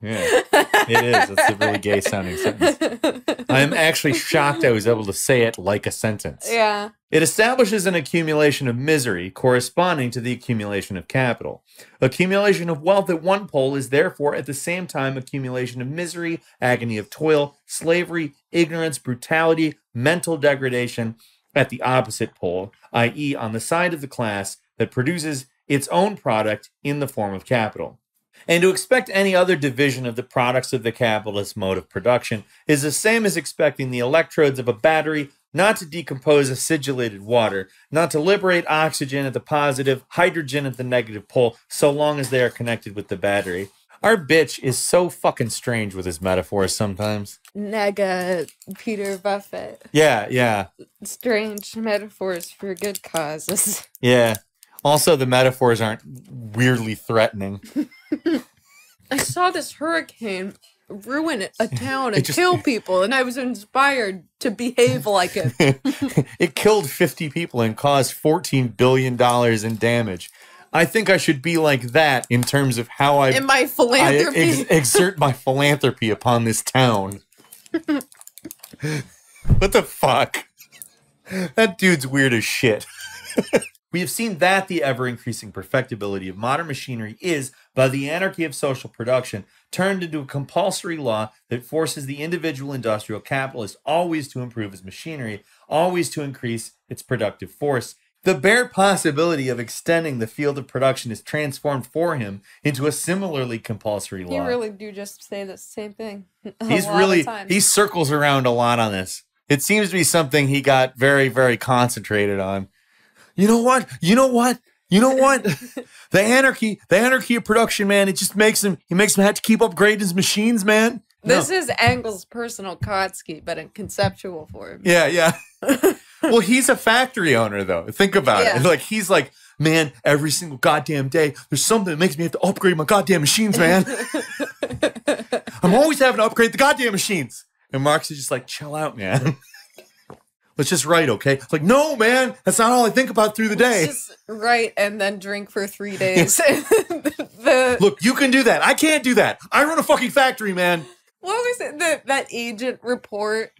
Yeah, it is. It's a really gay sounding sentence. I'm actually shocked I was able to say it like a sentence. Yeah. It establishes an accumulation of misery corresponding to the accumulation of capital. Accumulation of wealth at one pole is therefore at the same time accumulation of misery, agony of toil, slavery, ignorance, brutality, mental degradation at the opposite pole, that is on the side of the class that produces its own product in the form of capital. And to expect any other division of the products of the capitalist mode of production is the same as expecting the electrodes of a battery not to decompose acidulated water, not to liberate oxygen at the positive, hydrogen at the negative pole, so long as they are connected with the battery. Our bitch is so fucking strange with his metaphors sometimes. Nega Peter Buffett. Yeah, yeah. Strange metaphors for good causes. Yeah. Also, the metaphors aren't weirdly threatening. I saw this hurricane ruin a town and just kill people, and I was inspired to behave like it. It killed fifty people and caused fourteen billion dollars in damage. I think I should be like that in terms of how I, in my philanthropy. I ex exert my philanthropy upon this town. What the fuck? That dude's weird as shit. We have seen that the ever-increasing perfectibility of modern machinery is, by the anarchy of social production, turned into a compulsory law that forces the individual industrial capitalist always to improve his machinery, always to increase its productive force. The bare possibility of extending the field of production is transformed for him into a similarly compulsory law. You really do just say the same thing. He's really, he circles around a lot on this. It seems to be something he got very, very concentrated on. You know what? You know what? You know what? the anarchy, the anarchy of production, man. It just makes him, he makes him have to keep upgrading his machines, man. No. This is Engels' personal Kotsky, but in conceptual form. Yeah, yeah. Well, he's a factory owner, though. Think about yeah. it. Like, he's like, man, every single goddamn day, there's something that makes me have to upgrade my goddamn machines, man. I'm always having to upgrade the goddamn machines. And Marx is just like, chill out, man. Let's just write, okay? It's like, no, man, that's not all I think about through the day. Let's just write and then drink for three days. the, Look, you can do that. I can't do that. I run a fucking factory, man. What was it? The, that agent report,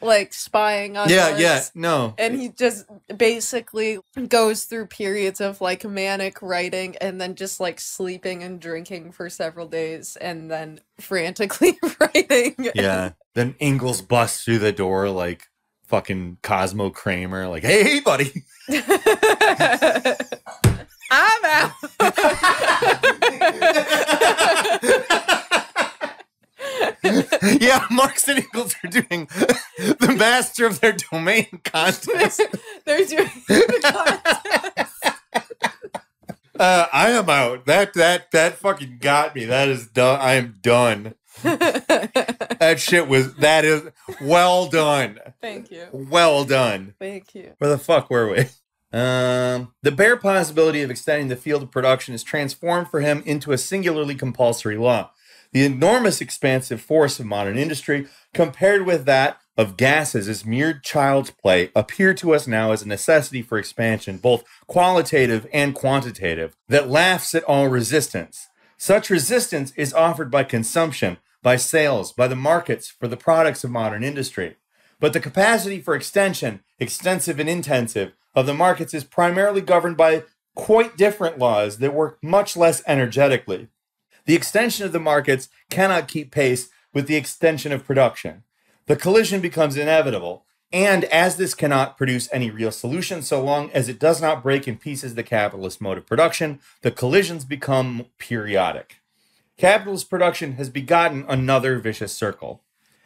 like, spying on yeah, us. Yeah, yeah, no. And he just basically goes through periods of, like, manic writing and then just, like, sleeping and drinking for several days and then frantically writing. Yeah. Then Engels busts through the door, like, fucking Cosmo Kramer, like, hey, hey, buddy. I'm out. Yeah, Marx and Engels are doing the master of their domain contest. They're doing the contest. Uh, I am out. That that that fucking got me. That is done. I am done. That shit was. That is well done. Thank you. Well done. Thank you. Where the fuck were we? Um, the bare possibility of extending the field of production is transformed for him into a singularly compulsory law. The enormous expansive force of modern industry, compared with that of gases as mere child's play, appear to us now as a necessity for expansion, both qualitative and quantitative, that laughs at all resistance. Such resistance is offered by consumption, by sales, by the markets for the products of modern industry. But the capacity for extension, extensive and intensive, of the markets is primarily governed by quite different laws that work much less energetically. The extension of the markets cannot keep pace with the extension of production. The collision becomes inevitable, and as this cannot produce any real solution so long as it does not break in pieces the capitalist mode of production, the collisions become periodic. Capitalist production has begotten another vicious circle.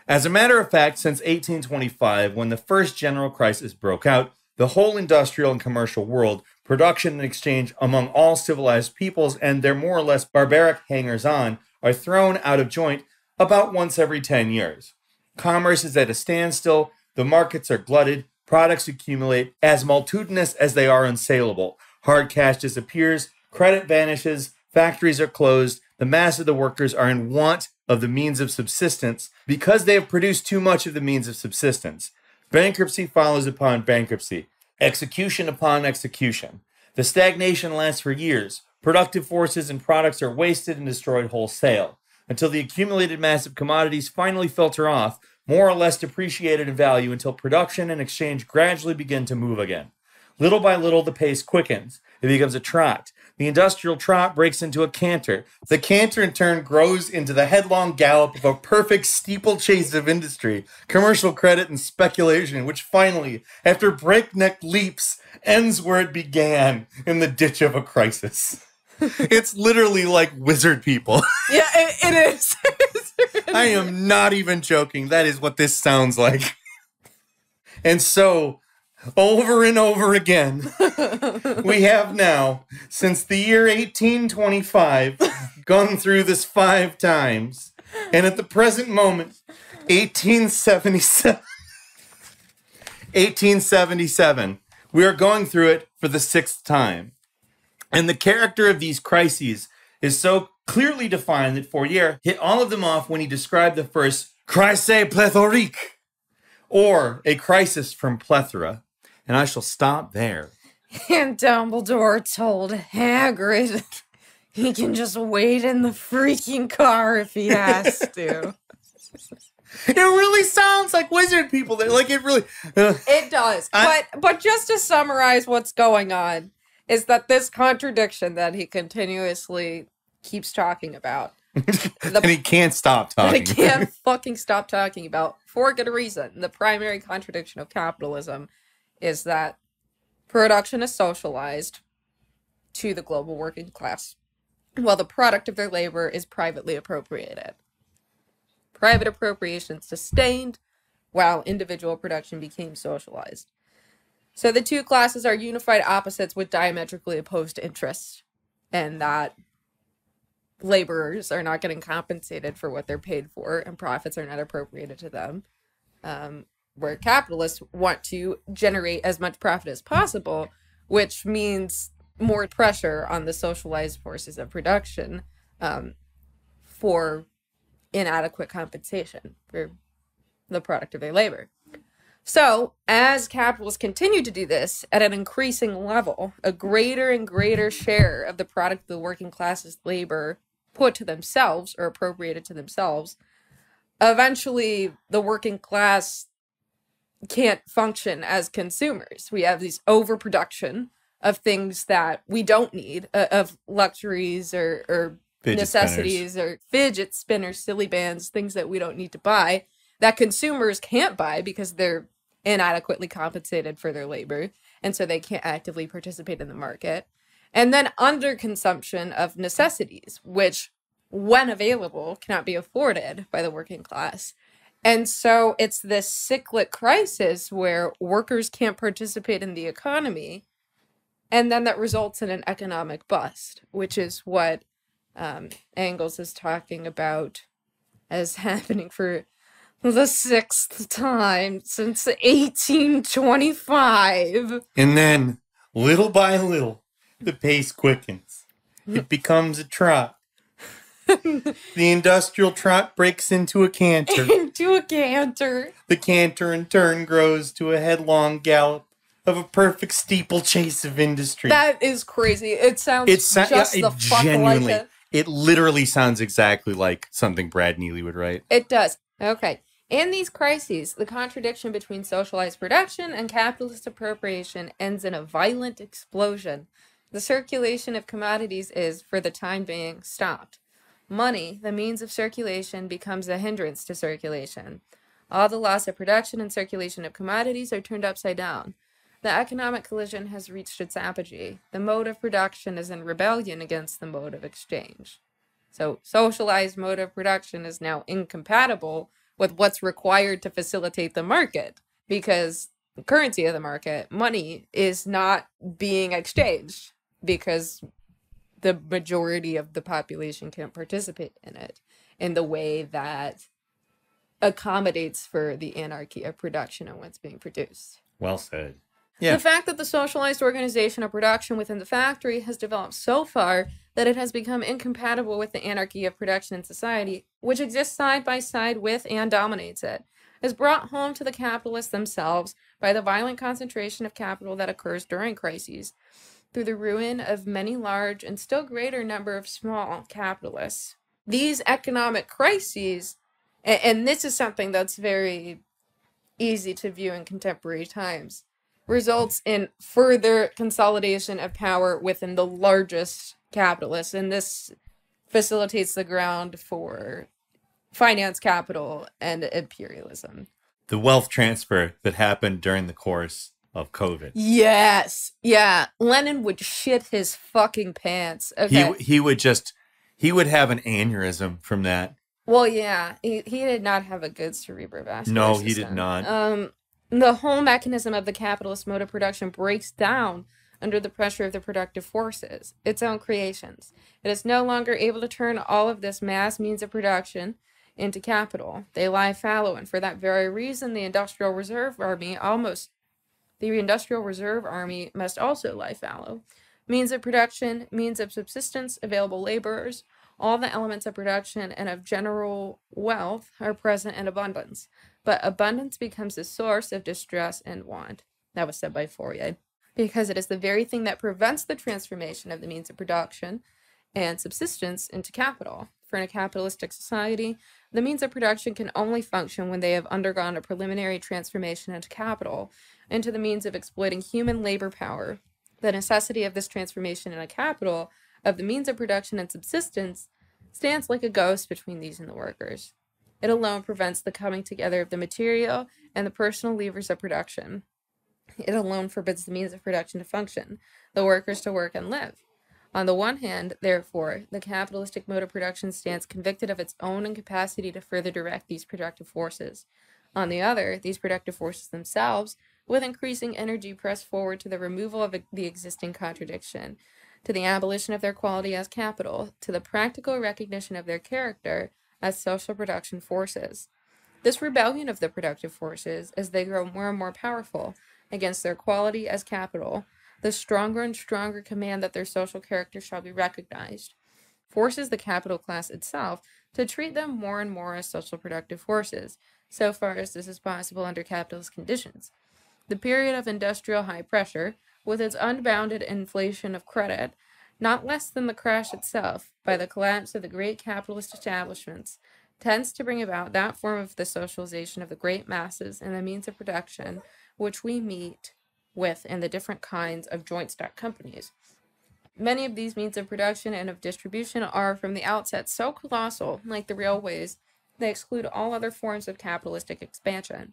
As a matter of fact, since eighteen twenty-five, when the first general crisis broke out, the whole industrial and commercial world, production and exchange among all civilized peoples and their more or less barbaric hangers-on are thrown out of joint about once every ten years. Commerce is at a standstill, the markets are glutted, products accumulate, as multitudinous as they are unsaleable. Hard cash disappears, credit vanishes, factories are closed, the mass of the workers are in want of the means of subsistence because they have produced too much of the means of subsistence. Bankruptcy follows upon bankruptcy. Execution upon execution. The stagnation lasts for years. Productive forces and products are wasted and destroyed wholesale until the accumulated mass of commodities finally filter off, more or less depreciated in value until production and exchange gradually begin to move again. Little by little, the pace quickens. It becomes a trot. The industrial trot breaks into a canter. The canter, in turn, grows into the headlong gallop of a perfect steeplechase of industry, commercial credit, and speculation, which finally, after breakneck leaps, ends where it began, in the ditch of a crisis. It's literally like Wizard People. Yeah, it, it is. I am not even joking. That is what this sounds like. And so, over and over again, we have now, since the year eighteen twenty-five, gone through this five times. And at the present moment, eighteen seventy-seven, eighteen seventy-seven, we are going through it for the sixth time. And the character of these crises is so clearly defined that Fourier hit all of them off when he described the first crise plethorique, or a crisis from plethora. And I shall stop there. And Dumbledore told Hagrid he can just wait in the freaking car if he has to. It really sounds like Wizard People. They're like, it really... Uh, it does. I, but but just to summarize what's going on is that this contradiction that he continuously keeps talking about. The, and he can't stop talking. He can't fucking stop talking about, for good reason. The primary contradiction of capitalism is that production is socialized to the global working class, while the product of their labor is privately appropriated. Private appropriation sustained, while individual production became socialized. So the two classes are unified opposites with diametrically opposed interests, and that laborers are not getting compensated for what they're paid for, and profits are not appropriated to them. Um, where capitalists want to generate as much profit as possible, which means more pressure on the socialized forces of production um, for inadequate compensation for the product of their labor. So as capitalists continue to do this at an increasing level, a greater and greater share of the product of the working class's labor put to themselves or appropriated to themselves, eventually the working class can't function as consumers. We have this overproduction of things that we don't need, uh, of luxuries or, or necessities spinners. Or fidget spinners, silly bands, things that we don't need to buy, that consumers can't buy because they're inadequately compensated for their labor, and so they can't actively participate in the market. and then underconsumption of necessities, which, when available, cannot be afforded by the working class. And so it's this cyclic crisis where workers can't participate in the economy, and then that results in an economic bust, which is what um, Engels is talking about as happening for the sixth time since eighteen twenty-five. And then, little by little, the pace quickens. It becomes a trot. The industrial trot breaks into a canter. Into a canter. The canter in turn grows to a headlong gallop of a perfect steeplechase of industry. That is crazy. It sounds it so just yeah, it the fuck like it. It literally sounds exactly like something Brad Neely would write. It does. Okay. In these crises, the contradiction between socialized production and capitalist appropriation ends in a violent explosion. The circulation of commodities is, for the time being, stopped. Money, the means of circulation, becomes a hindrance to circulation. All the laws of production and circulation of commodities are turned upside down. The economic collision has reached its apogee. The mode of production is in rebellion against the mode of exchange. So socialized mode of production is now incompatible with what's required to facilitate the market, because the currency of the market, money, is not being exchanged because the majority of the population can't participate in it in the way that accommodates for the anarchy of production and what's being produced. Well said. Yeah. The fact that the socialized organization of production within the factory has developed so far that it has become incompatible with the anarchy of production in society, which exists side by side with and dominates it, is brought home to the capitalists themselves by the violent concentration of capital that occurs during crises, through the ruin of many large and still greater number of small capitalists. These economic crises, and, and this is something that's very easy to view in contemporary times, results in further consolidation of power within the largest capitalists, and this facilitates the ground for finance capital and imperialism. The wealth transfer that happened during the course of COVID. Yes. Yeah. Lenin would shit his fucking pants. Okay. He, he would just, he would have an aneurysm from that. Well, yeah. He, he did not have a good cerebrovascular No, system. He did not. Um, the whole mechanism of the capitalist mode of production breaks down under the pressure of the productive forces, its own creations. It is no longer able to turn all of this mass means of production into capital. They lie fallow, and for that very reason, the Industrial Reserve Army almost The Industrial Reserve Army must also lie fallow. Means of production, means of subsistence, available laborers, all the elements of production and of general wealth are present in abundance. But abundance becomes the source of distress and want. That was said by Fourier. Because it is the very thing that prevents the transformation of the means of production and subsistence into capital. For in a capitalistic society, the means of production can only function when they have undergone a preliminary transformation into capital, into the means of exploiting human labor power. The necessity of this transformation into capital, of the means of production and subsistence, stands like a ghost between these and the workers. It alone prevents the coming together of the material and the personal levers of production. It alone forbids the means of production to function, the workers to work and live. On the one hand, therefore, the capitalistic mode of production stands convicted of its own incapacity to further direct these productive forces. On the other, these productive forces themselves, with increasing energy, press forward to the removal of the existing contradiction, to the abolition of their quality as capital, to the practical recognition of their character as social production forces. This rebellion of the productive forces, as they grow more and more powerful, against their quality as capital, the stronger and stronger command that their social character shall be recognized, forces the capital class itself to treat them more and more as social productive forces, so far as this is possible under capitalist conditions. The period of industrial high pressure, with its unbounded inflation of credit, not less than the crash itself, by the collapse of the great capitalist establishments, tends to bring about that form of the socialization of the great masses and the means of production which we meet with in the different kinds of joint stock companies. Many of these means of production and of distribution are from the outset so colossal, like the railways, they exclude all other forms of capitalistic expansion.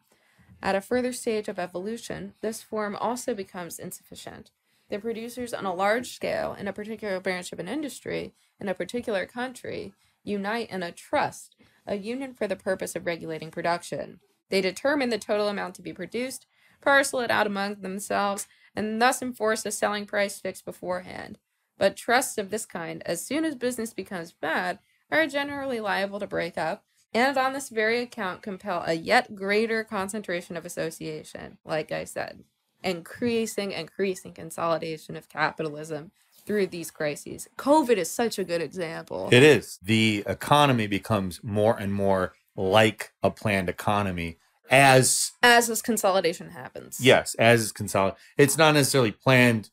At a further stage of evolution, this form also becomes insufficient. The producers on a large scale in a particular branch of an industry, in a particular country, unite in a trust, a union for the purpose of regulating production. They determine the total amount to be produced, parcel it out among themselves, and thus enforce a selling price fixed beforehand. But trusts of this kind, as soon as business becomes bad, are generally liable to break up, and on this very account compel a yet greater concentration of association, like I said, increasing, increasing consolidation of capitalism through these crises. COVID is such a good example. It is. The economy becomes more and more like a planned economy as... As this consolidation happens. Yes, as it's consolidated. It's not necessarily planned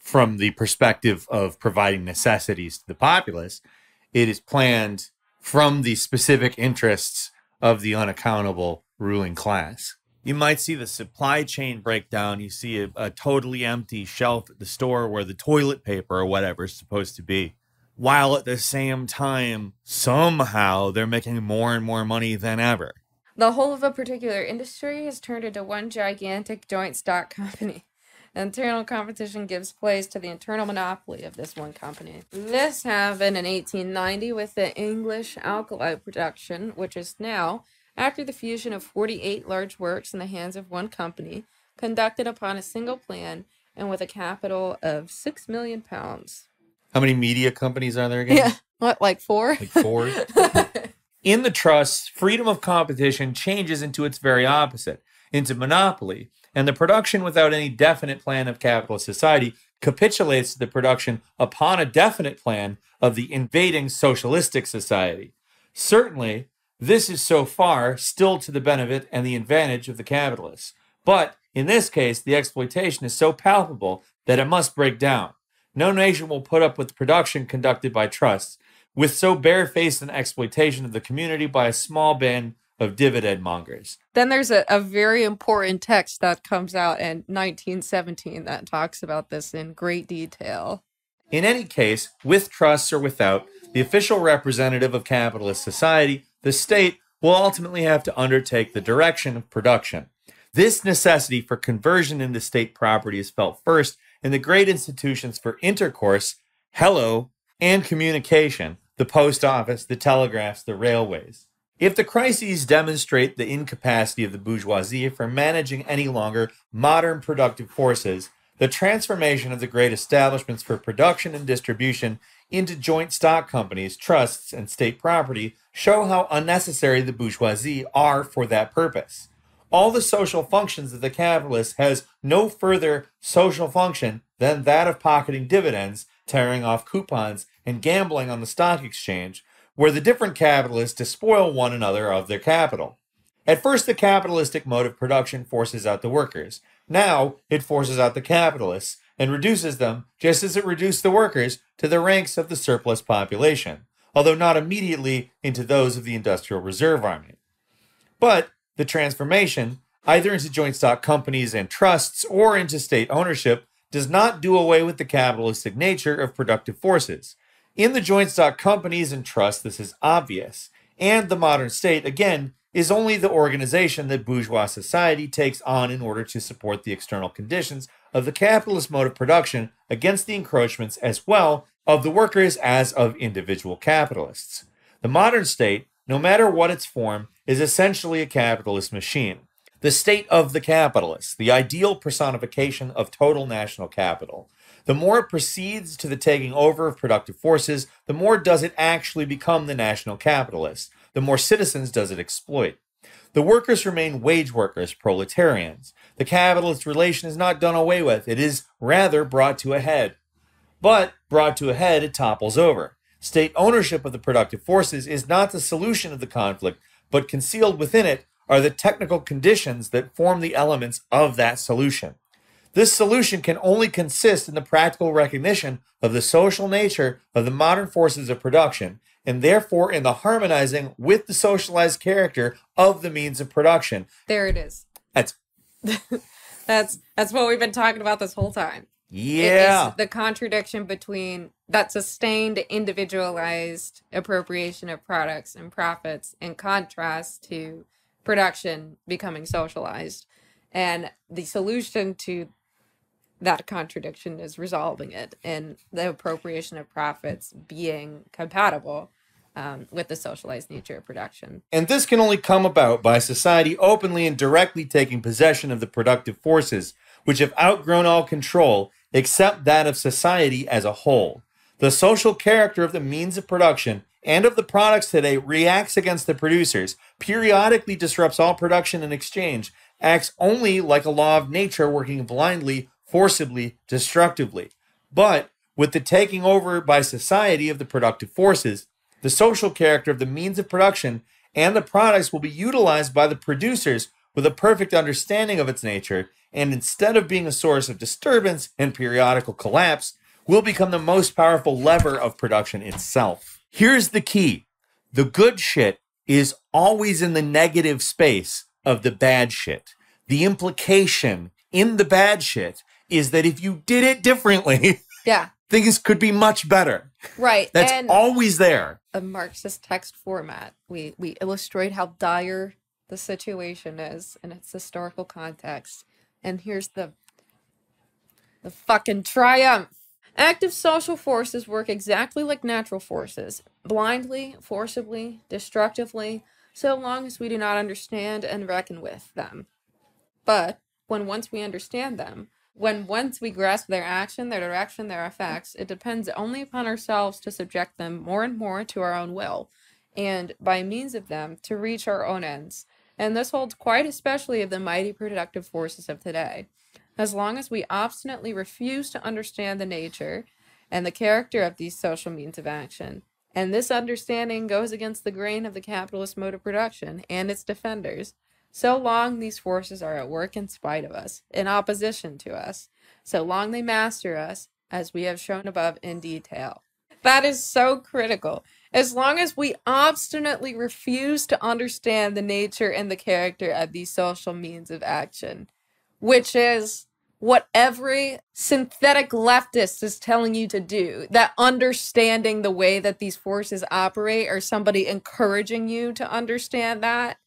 from the perspective of providing necessities to the populace. It is planned from the specific interests of the unaccountable ruling class. You might see the supply chain breakdown. You see a, a totally empty shelf at the store where the toilet paper or whatever is supposed to be. While at the same time, somehow they're making more and more money than ever. The whole of a particular industry has turned into one gigantic joint stock company. Internal competition gives place to the internal monopoly of this one company. This happened in eighteen ninety with the English alkali production, which is now, after the fusion of forty-eight large works in the hands of one company, conducted upon a single plan and with a capital of six million pounds. How many media companies are there again? Yeah, what, like four? Like four. In the trust, freedom of competition changes into its very opposite, into monopoly, and the production without any definite plan of capitalist society capitulates to the production upon a definite plan of the invading socialistic society. Certainly, this is so far still to the benefit and the advantage of the capitalists. But in this case, the exploitation is so palpable that it must break down. No nation will put up with the production conducted by trusts, with so barefaced an exploitation of the community by a small band of dividend mongers. Then there's a, a very important text that comes out in nineteen seventeen that talks about this in great detail. In any case, with trusts or without, the official representative of capitalist society, the state, will ultimately have to undertake the direction of production. This necessity for conversion into state property is felt first in the great institutions for intercourse, hello, and communication, the post office, the telegraphs, the railways. If the crises demonstrate the incapacity of the bourgeoisie for managing any longer modern productive forces, the transformation of the great establishments for production and distribution into joint stock companies, trusts, and state property show how unnecessary the bourgeoisie are for that purpose. All the social functions of the capitalist has no further social function than that of pocketing dividends, tearing off coupons, and gambling on the stock exchange, where the different capitalists despoil one another of their capital. At first, the capitalistic mode of production forces out the workers. Now, it forces out the capitalists and reduces them, just as it reduced the workers, to the ranks of the surplus population, although not immediately into those of the Industrial Reserve Army. But the transformation, either into joint stock companies and trusts or into state ownership, does not do away with the capitalistic nature of productive forces. In the joint stock companies and trusts, this is obvious. And the modern state, again, is only the organization that bourgeois society takes on in order to support the external conditions of the capitalist mode of production against the encroachments as well of the workers as of individual capitalists. The modern state, no matter what its form, is essentially a capitalist machine. The state of the capitalists, the ideal personification of total national capital. The more it proceeds to the taking over of productive forces, the more does it actually become the national capitalist, the more citizens does it exploit. The workers remain wage workers, proletarians. The capitalist relation is not done away with, it is rather brought to a head. But brought to a head, it topples over. State ownership of the productive forces is not the solution of the conflict, but concealed within it are the technical conditions that form the elements of that solution. This solution can only consist in the practical recognition of the social nature of the modern forces of production, and therefore in the harmonizing with the socialized character of the means of production. There it is. That's that's that's what we've been talking about this whole time. Yeah. It is the contradiction between that sustained individualized appropriation of products and profits in contrast to production becoming socialized. And the solution to that contradiction is resolving it, and the appropriation of profits being compatible um, with the socialized nature of production. And this can only come about by society openly and directly taking possession of the productive forces, which have outgrown all control except that of society as a whole. The social character of the means of production and of the products today reacts against the producers, periodically disrupts all production and exchange, acts only like a law of nature, working blindly, forcibly, destructively. But with the taking over by society of the productive forces, the social character of the means of production and the products will be utilized by the producers with a perfect understanding of its nature, and instead of being a source of disturbance and periodical collapse, will become the most powerful lever of production itself. Here's the key. The good shit is always in the negative space of the bad shit. The implication in the bad shit is that if you did it differently, yeah, things could be much better. Right. That's and always there. A Marxist text format. We, we illustrate how dire the situation is in its historical context. And here's the, the fucking triumph. Active social forces work exactly like natural forces, blindly, forcibly, destructively, so long as we do not understand and reckon with them. But when once we understand them, when once we grasp their action, their direction, their effects, it depends only upon ourselves to subject them more and more to our own will, and by means of them to reach our own ends. And this holds quite especially of the mighty productive forces of today. As long as we obstinately refuse to understand the nature and the character of these social means of action, and this understanding goes against the grain of the capitalist mode of production and its defenders, so long these forces are at work in spite of us, in opposition to us, so long they master us, as we have shown above in detail. That is so critical. As long as we obstinately refuse to understand the nature and the character of these social means of action, which is what every synthetic leftist is telling you to do, that understanding the way that these forces operate, or somebody encouraging you to understand that,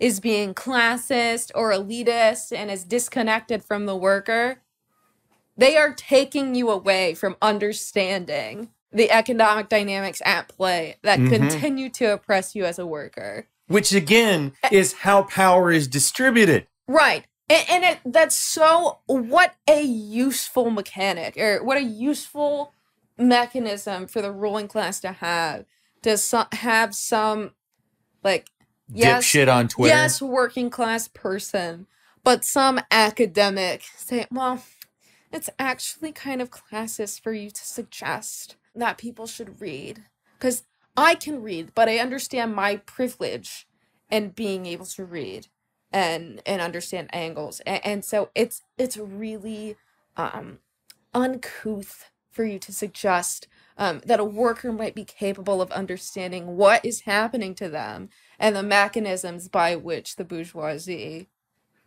is being classist or elitist and is disconnected from the worker. They are taking you away from understanding the economic dynamics at play that mm-hmm. continue to oppress you as a worker. Which again is how power is distributed. Right. And it, that's so, what a useful mechanic, or what a useful mechanism for the ruling class to have, to so, have some, like, yes, dipshit on Twitter. Yes, working class person, but some academic say, well, it's actually kind of classist for you to suggest that people should read, because I can read, but I understand my privilege in being able to read. And, and understand angles. And, and so it's it's really um, uncouth for you to suggest um, that a worker might be capable of understanding what is happening to them and the mechanisms by which the bourgeoisie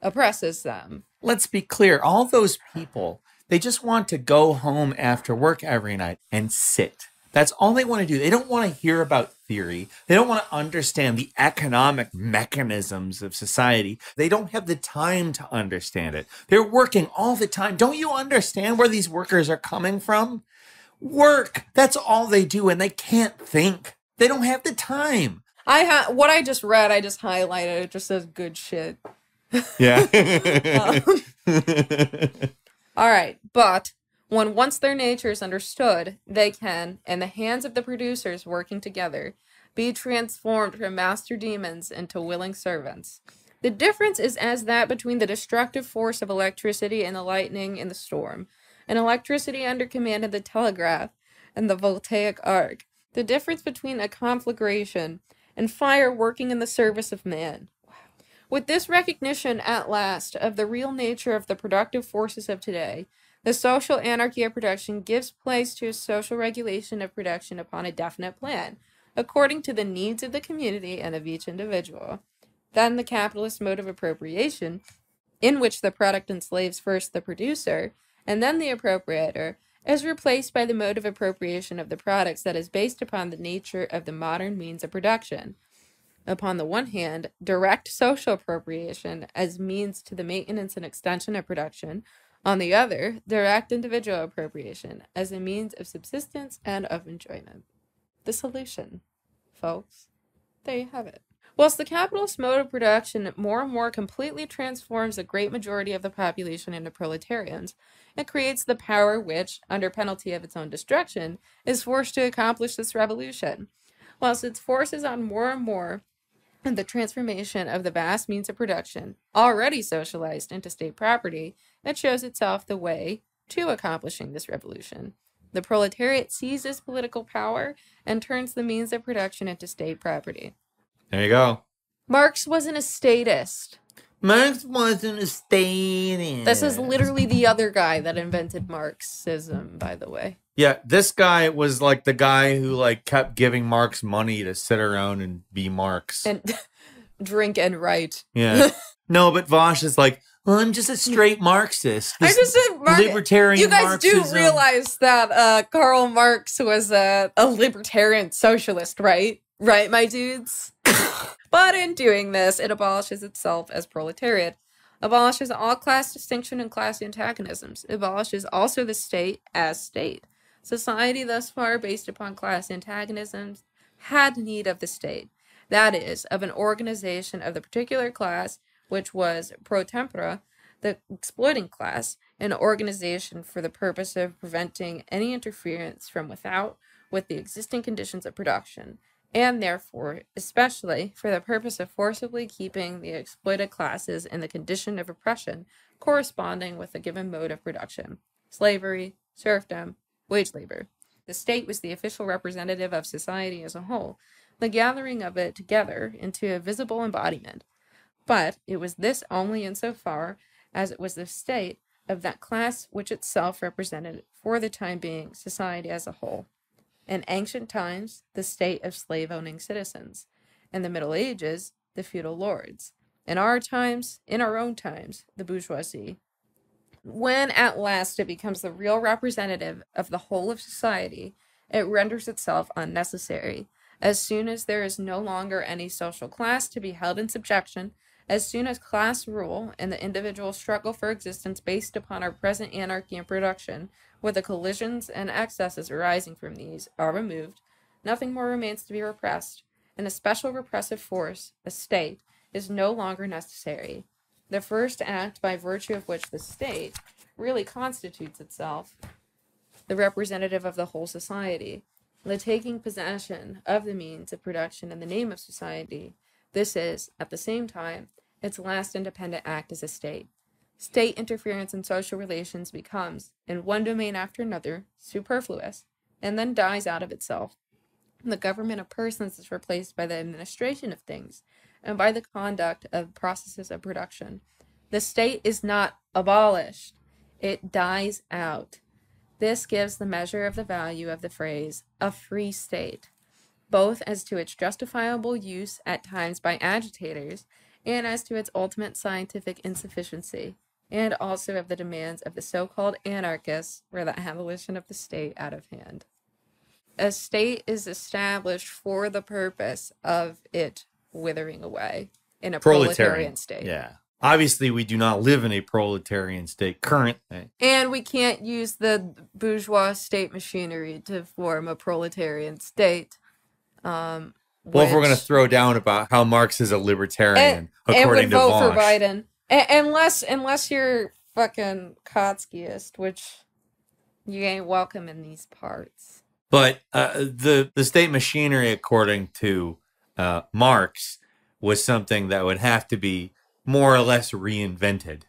oppresses them. Let's be clear. All those people, they just want to go home after work every night and sit. That's all they want to do. They don't want to hear about theory. They don't want to understand the economic mechanisms of society. They don't have the time to understand it. They're working all the time. Don't you understand where these workers are coming from? Work. That's all they do, and they can't think. They don't have the time. I ha what I just read, I just highlighted. It just says good shit. Yeah. um, all right, but when once their nature is understood, they can, in the hands of the producers working together, be transformed from master demons into willing servants. The difference is as that between the destructive force of electricity and the lightning and the storm, and electricity under command of the telegraph and the voltaic arc. The difference between a conflagration and fire working in the service of man. With this recognition at last of the real nature of the productive forces of today, the social anarchy of production gives place to a social regulation of production upon a definite plan, according to the needs of the community and of each individual. Then the capitalist mode of appropriation, in which the product enslaves first the producer, and then the appropriator, is replaced by the mode of appropriation of the products that is based upon the nature of the modern means of production. Upon the one hand, direct social appropriation as means to the maintenance and extension of production, On the other, direct individual appropriation as a means of subsistence and of enjoyment. The solution, folks. There you have it. Whilst the capitalist mode of production more and more completely transforms the great majority of the population into proletarians, it creates the power which, under penalty of its own destruction, is forced to accomplish this revolution. Whilst its forces on more and more and the transformation of the vast means of production, already socialized into state property, it shows itself the way to accomplishing this revolution. The proletariat seizes political power and turns the means of production into state property. There you go. Marx wasn't a statist. Marx wasn't a statist. This is literally the other guy that invented Marxism, by the way. Yeah, this guy was like the guy who like kept giving Marx money to sit around and be Marx. And drink and write. Yeah. No, but Vosh is like, well, I'm just a straight Marxist. I just said Mar libertarian. You guys Marxism. Do realize that uh, Karl Marx was a, a libertarian socialist, right? Right, my dudes? But in doing this, it abolishes itself as proletariat, abolishes all class distinction and class antagonisms, abolishes also the state as state. Society thus far based upon class antagonisms had need of the state, that is, of an organization of the particular class, which was pro tempore, the exploiting class, an organization for the purpose of preventing any interference from without with the existing conditions of production, and therefore, especially for the purpose of forcibly keeping the exploited classes in the condition of oppression corresponding with a given mode of production, slavery, serfdom, wage labor. The state was the official representative of society as a whole, the gathering of it together into a visible embodiment. But it was this only insofar as it was the state of that class which itself represented, for the time being, society as a whole. In ancient times, the state of slave-owning citizens. In the Middle Ages, the feudal lords. In our times, in our own times, the bourgeoisie. When at last it becomes the real representative of the whole of society, it renders itself unnecessary. As soon as there is no longer any social class to be held in subjection, as soon as class rule and the individual struggle for existence based upon our present anarchy and production, with the collisions and excesses arising from these, are removed, nothing more remains to be repressed, and a special repressive force, a state, is no longer necessary. The first act by virtue of which the state really constitutes itself the representative of the whole society, the taking possession of the means of production in the name of society, this is, at the same time, its last independent act as a state. State interference in social relations becomes, in one domain after another, superfluous, and then dies out of itself. The government of persons is replaced by the administration of things, and by the conduct of processes of production. The state is not abolished. It dies out. This gives the measure of the value of the phrase, a free state, both as to its justifiable use at times by agitators, and as to its ultimate scientific insufficiency, and also of the demands of the so-called anarchists for the abolition of the state out of hand. A state is established for the purpose of it withering away in a proletarian, proletarian state. Yeah. Obviously, we do not live in a proletarian state currently. And we can't use the bourgeois state machinery to form a proletarian state. Um, Well, which, if we're going to throw down about how Marx is a libertarian, and, according and would to vote Vosh. For Biden, a unless unless you're fucking Kotskyist, which you ain't welcome in these parts. But uh, the the state machinery, according to uh, Marx, was something that would have to be more or less reinvented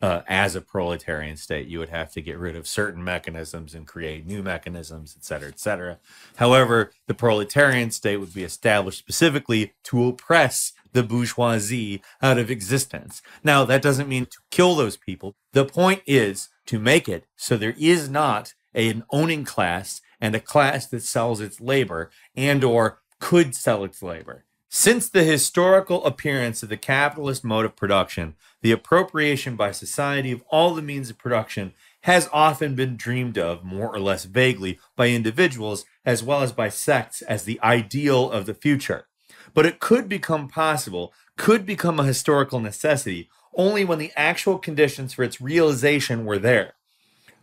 uh, as a proletarian state. You would have to get rid of certain mechanisms and create new mechanisms, et cetera, et cetera. However, the proletarian state would be established specifically to oppress the bourgeoisie out of existence. Now, that doesn't mean to kill those people. The point is to make it so there is not a, an owning class and a class that sells its labor and or could sell its labor. Since the historical appearance of the capitalist mode of production, the appropriation by society of all the means of production has often been dreamed of more or less vaguely by individuals as well as by sects as the ideal of the future. But it could become possible, could become a historical necessity, only when the actual conditions for its realization were there.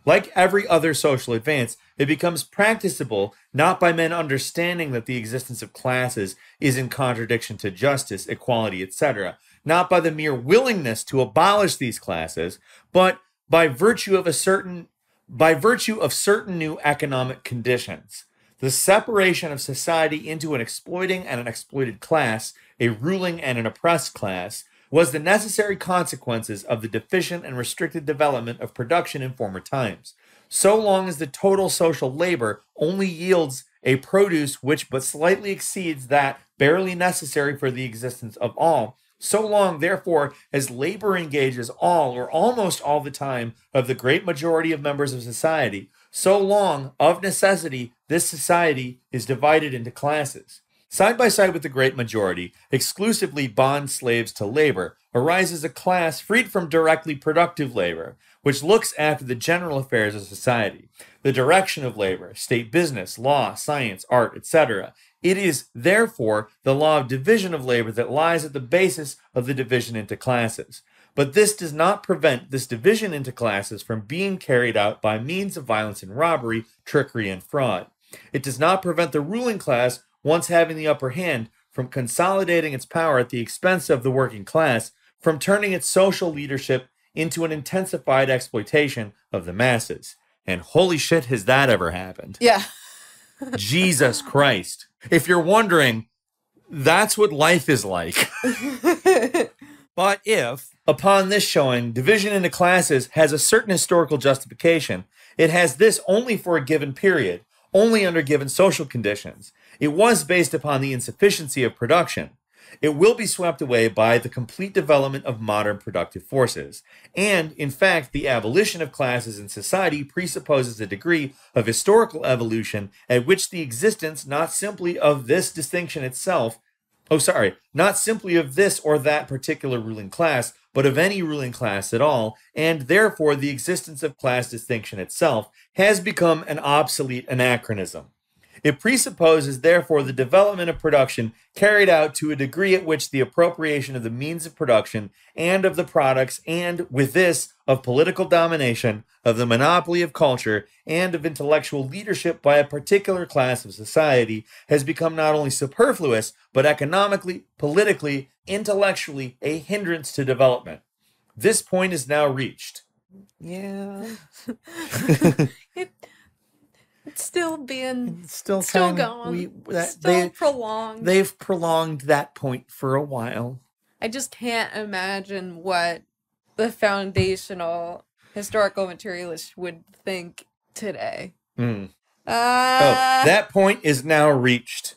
Like every other social advance, it becomes practicable not by men understanding that the existence of classes is in contradiction to justice, equality, et cetera, not by the mere willingness to abolish these classes, but by virtue of a certain by virtue of certain new economic conditions. The separation of society into an exploiting and an exploited class, a ruling and an oppressed class, was the necessary consequences of the deficient and restricted development of production in former times. So long as the total social labor only yields a produce which but slightly exceeds that barely necessary for the existence of all, so long, therefore, as labor engages all or almost all the time of the great majority of members of society, so long, of necessity, this society is divided into classes. Side by side with the great majority, exclusively bond slaves to labor, arises a class freed from directly productive labor, which looks after the general affairs of society, the direction of labor, state business, law, science, art, et cetera. It is, therefore, the law of division of labor that lies at the basis of the division into classes. But this does not prevent this division into classes from being carried out by means of violence and robbery, trickery and fraud. It does not prevent the ruling class, once having the upper hand, from consolidating its power at the expense of the working class, from turning its social leadership into an intensified exploitation of the masses. And holy shit, has that ever happened? Yeah. Jesus Christ. If you're wondering, that's what life is like. But if, upon this showing, division into classes has a certain historical justification, it has this only for a given period, only under given social conditions. It was based upon the insufficiency of production. It will be swept away by the complete development of modern productive forces. And, in fact, the abolition of classes in society presupposes a degree of historical evolution at which the existence not simply of this distinction itself, oh sorry, not simply of this or that particular ruling class, but of any ruling class at all, and therefore the existence of class distinction itself, has become an obsolete anachronism. It presupposes, therefore, the development of production carried out to a degree at which the appropriation of the means of production and of the products and, with this, of political domination, of the monopoly of culture, and of intellectual leadership by a particular class of society has become not only superfluous, but economically, politically, intellectually, a hindrance to development. This point is now reached. Yeah. it It's still been, it's still, still kind, going, we, that, still they, prolonged. They've prolonged that point for a while. I just can't imagine what the foundational historical materialist would think today. Mm. Uh, oh, that point is now reached.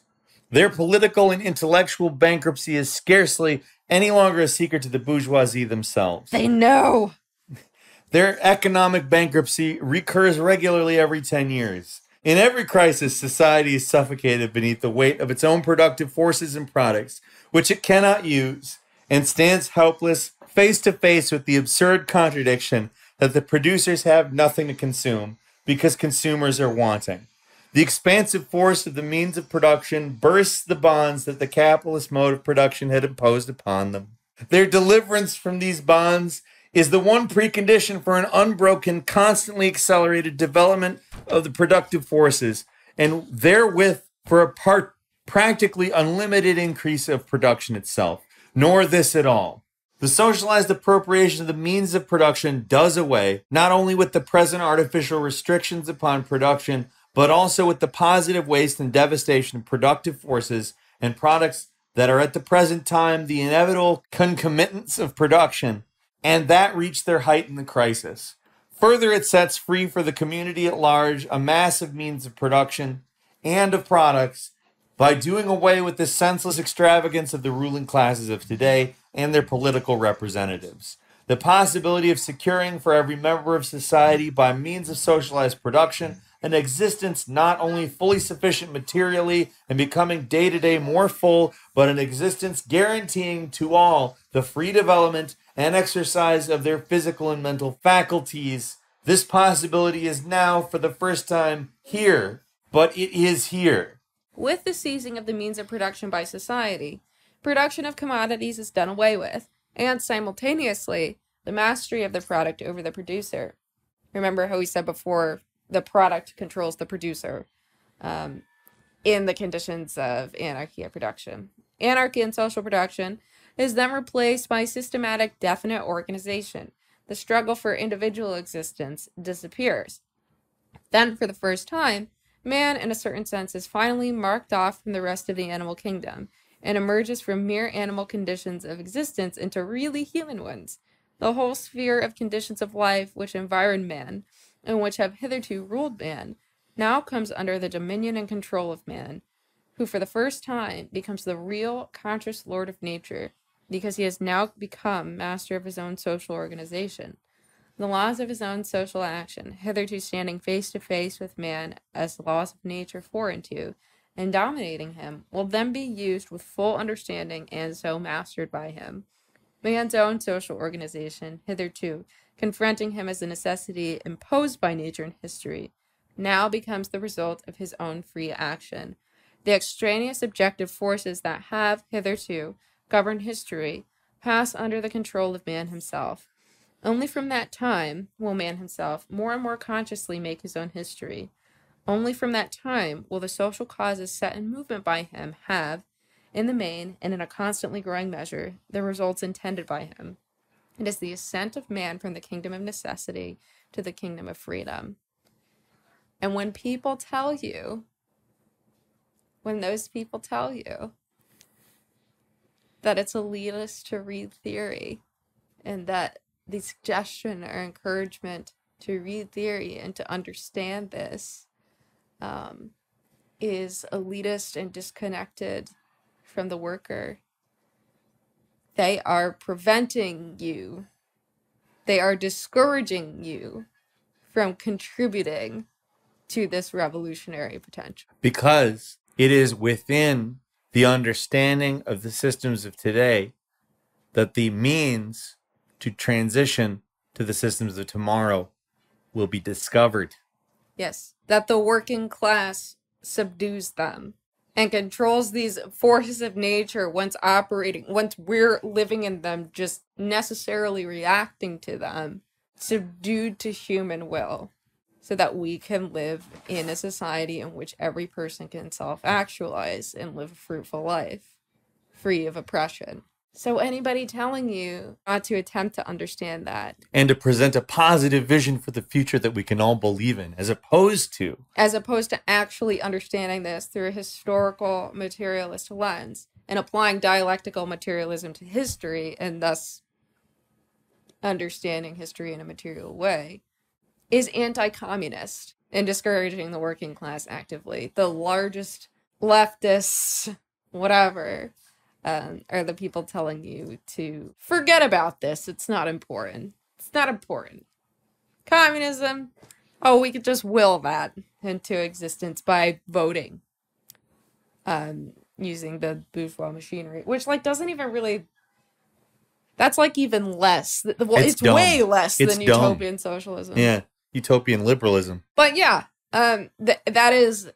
Their political and intellectual bankruptcy is scarcely any longer a secret to the bourgeoisie themselves. They know. Their economic bankruptcy recurs regularly every ten years. In every crisis, society is suffocated beneath the weight of its own productive forces and products, which it cannot use, and stands helpless, face to face with the absurd contradiction that the producers have nothing to consume because consumers are wanting. The expansive force of the means of production bursts the bonds that the capitalist mode of production had imposed upon them. Their deliverance from these bonds is the one precondition for an unbroken, constantly accelerated development of the productive forces, and therewith for a part practically unlimited increase of production itself, nor this at all. The socialized appropriation of the means of production does away, not only with the present artificial restrictions upon production, but also with the positive waste and devastation of productive forces and products that are at the present time the inevitable concomitants of production, and that reached their height in the crisis. Further, it sets free for the community at large a massive means of production and of products by doing away with the senseless extravagance of the ruling classes of today and their political representatives. The possibility of securing for every member of society by means of socialized production an existence not only fully sufficient materially and becoming day to day more full, but an existence guaranteeing to all the free development and exercise of their physical and mental faculties. This possibility is now, for the first time, here, but it is here. With the ceasing of the means of production by society, production of commodities is done away with, and simultaneously the mastery of the product over the producer. Remember how we said before, the product controls the producer um, in the conditions of anarchy of production. Anarchy in social production is then replaced by systematic definite organization. The struggle for individual existence disappears. Then, for the first time, man, in a certain sense, is finally marked off from the rest of the animal kingdom and emerges from mere animal conditions of existence into really human ones. The whole sphere of conditions of life which environ man and which have hitherto ruled man now comes under the dominion and control of man, who for the first time becomes the real conscious lord of nature because he has now become master of his own social organization. The laws of his own social action, hitherto standing face to face with man as the laws of nature foreign to, and dominating him, will then be used with full understanding and so mastered by him. Man's own social organization, hitherto confronting him as a necessity imposed by nature and history, now becomes the result of his own free action. The extraneous objective forces that have, hitherto, governed history pass under the control of man himself. Only from that time will man himself more and more consciously make his own history. Only from that time will the social causes set in movement by him have, in the main and in a constantly growing measure, the results intended by him. It is the ascent of man from the kingdom of necessity to the kingdom of freedom. And when people tell you, when those people tell you that it's elitist to read theory and that the suggestion or encouragement to read theory and to understand this um, is elitist and disconnected from the worker, they are preventing you, they are discouraging you from contributing to this revolutionary potential. Because it is within the understanding of the systems of today that the means to transition to the systems of tomorrow will be discovered. Yes, that the working class subdues them and controls these forces of nature once operating, once we're living in them, just necessarily reacting to them, subdued to human will, so that we can live in a society in which every person can self-actualize and live a fruitful life, free of oppression. So anybody telling you not to attempt to understand that and to present a positive vision for the future that we can all believe in, as opposed to as opposed to actually understanding this through a historical materialist lens and applying dialectical materialism to history and thus understanding history in a material way, is anti-communist and discouraging the working class actively. The largest leftists, whatever, Um, are the people telling you to forget about this. It's not important. It's not important. Communism, oh, we could just will that into existence by voting, um, using the bourgeois machinery, which like doesn't even really, that's like even less. Well, it's, it's way less it's than dumb. Utopian socialism. Yeah, utopian liberalism. But yeah, um, th that is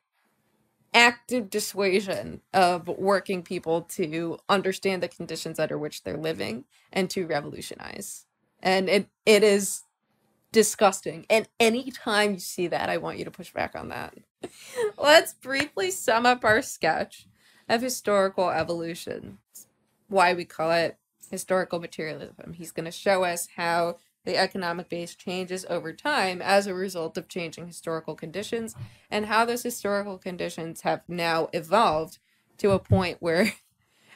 active dissuasion of working people to understand the conditions under which they're living and to revolutionize. And it it is disgusting. And anytime you see that, I want you to push back on that. Let's briefly sum up our sketch of historical evolution, why we call it historical materialism. He's going to show us how the economic base changes over time as a result of changing historical conditions, and how those historical conditions have now evolved to a point where,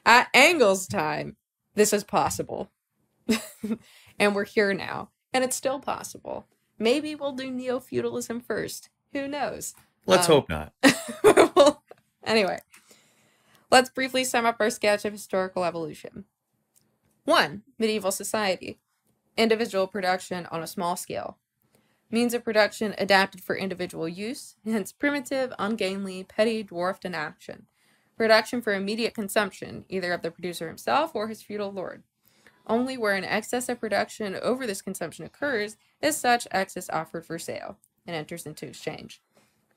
at Engels' time, this is possible. And we're here now, and it's still possible. Maybe we'll do neo-feudalism first. Who knows? Let's um, hope not. Well, anyway, let's briefly sum up our sketch of historical evolution. One, medieval society. Individual production on a small scale. Means of production adapted for individual use, hence primitive, ungainly, petty, dwarfed in action. Production for immediate consumption, either of the producer himself or his feudal lord. Only where an excess of production over this consumption occurs is such excess offered for sale and enters into exchange.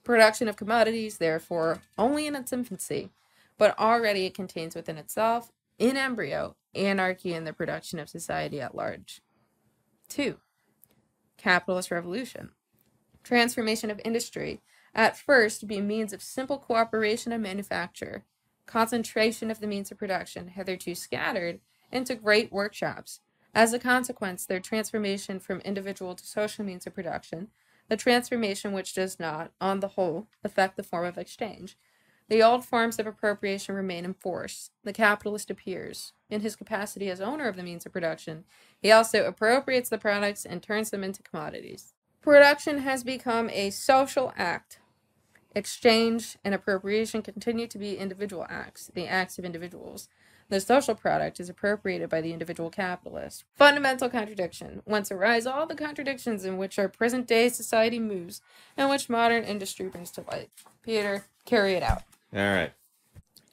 Production of commodities, therefore, only in its infancy, but already it contains within itself, in embryo, anarchy in the production of society at large. Two, capitalist revolution. Transformation of industry, at first, be means of simple cooperation and manufacture, concentration of the means of production, hitherto scattered, into great workshops. As a consequence, their transformation from individual to social means of production, a transformation which does not, on the whole, affect the form of exchange. The old forms of appropriation remain in force. The capitalist appears. In his capacity as owner of the means of production, he also appropriates the products and turns them into commodities. Production has become a social act. Exchange and appropriation continue to be individual acts, the acts of individuals. The social product is appropriated by the individual capitalist. Fundamental contradiction. Whence arise all the contradictions in which our present-day society moves and which modern industry brings to light. Peter, carry it out. All right.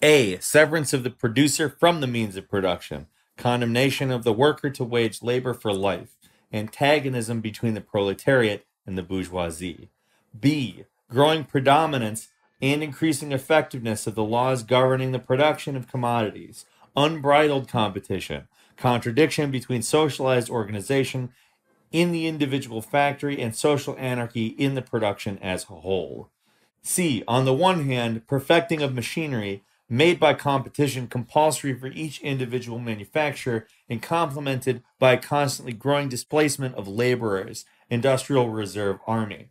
A. Severance of the producer from the means of production. Condemnation of the worker to wage labor for life. Antagonism between the proletariat and the bourgeoisie. B. Growing predominance and increasing effectiveness of the laws governing the production of commodities. Unbridled competition. Contradiction between socialized organization in the individual factory and social anarchy in the production as a whole. C. On the one hand, perfecting of machinery made by competition compulsory for each individual manufacturer and complemented by a constantly growing displacement of laborers, industrial reserve army.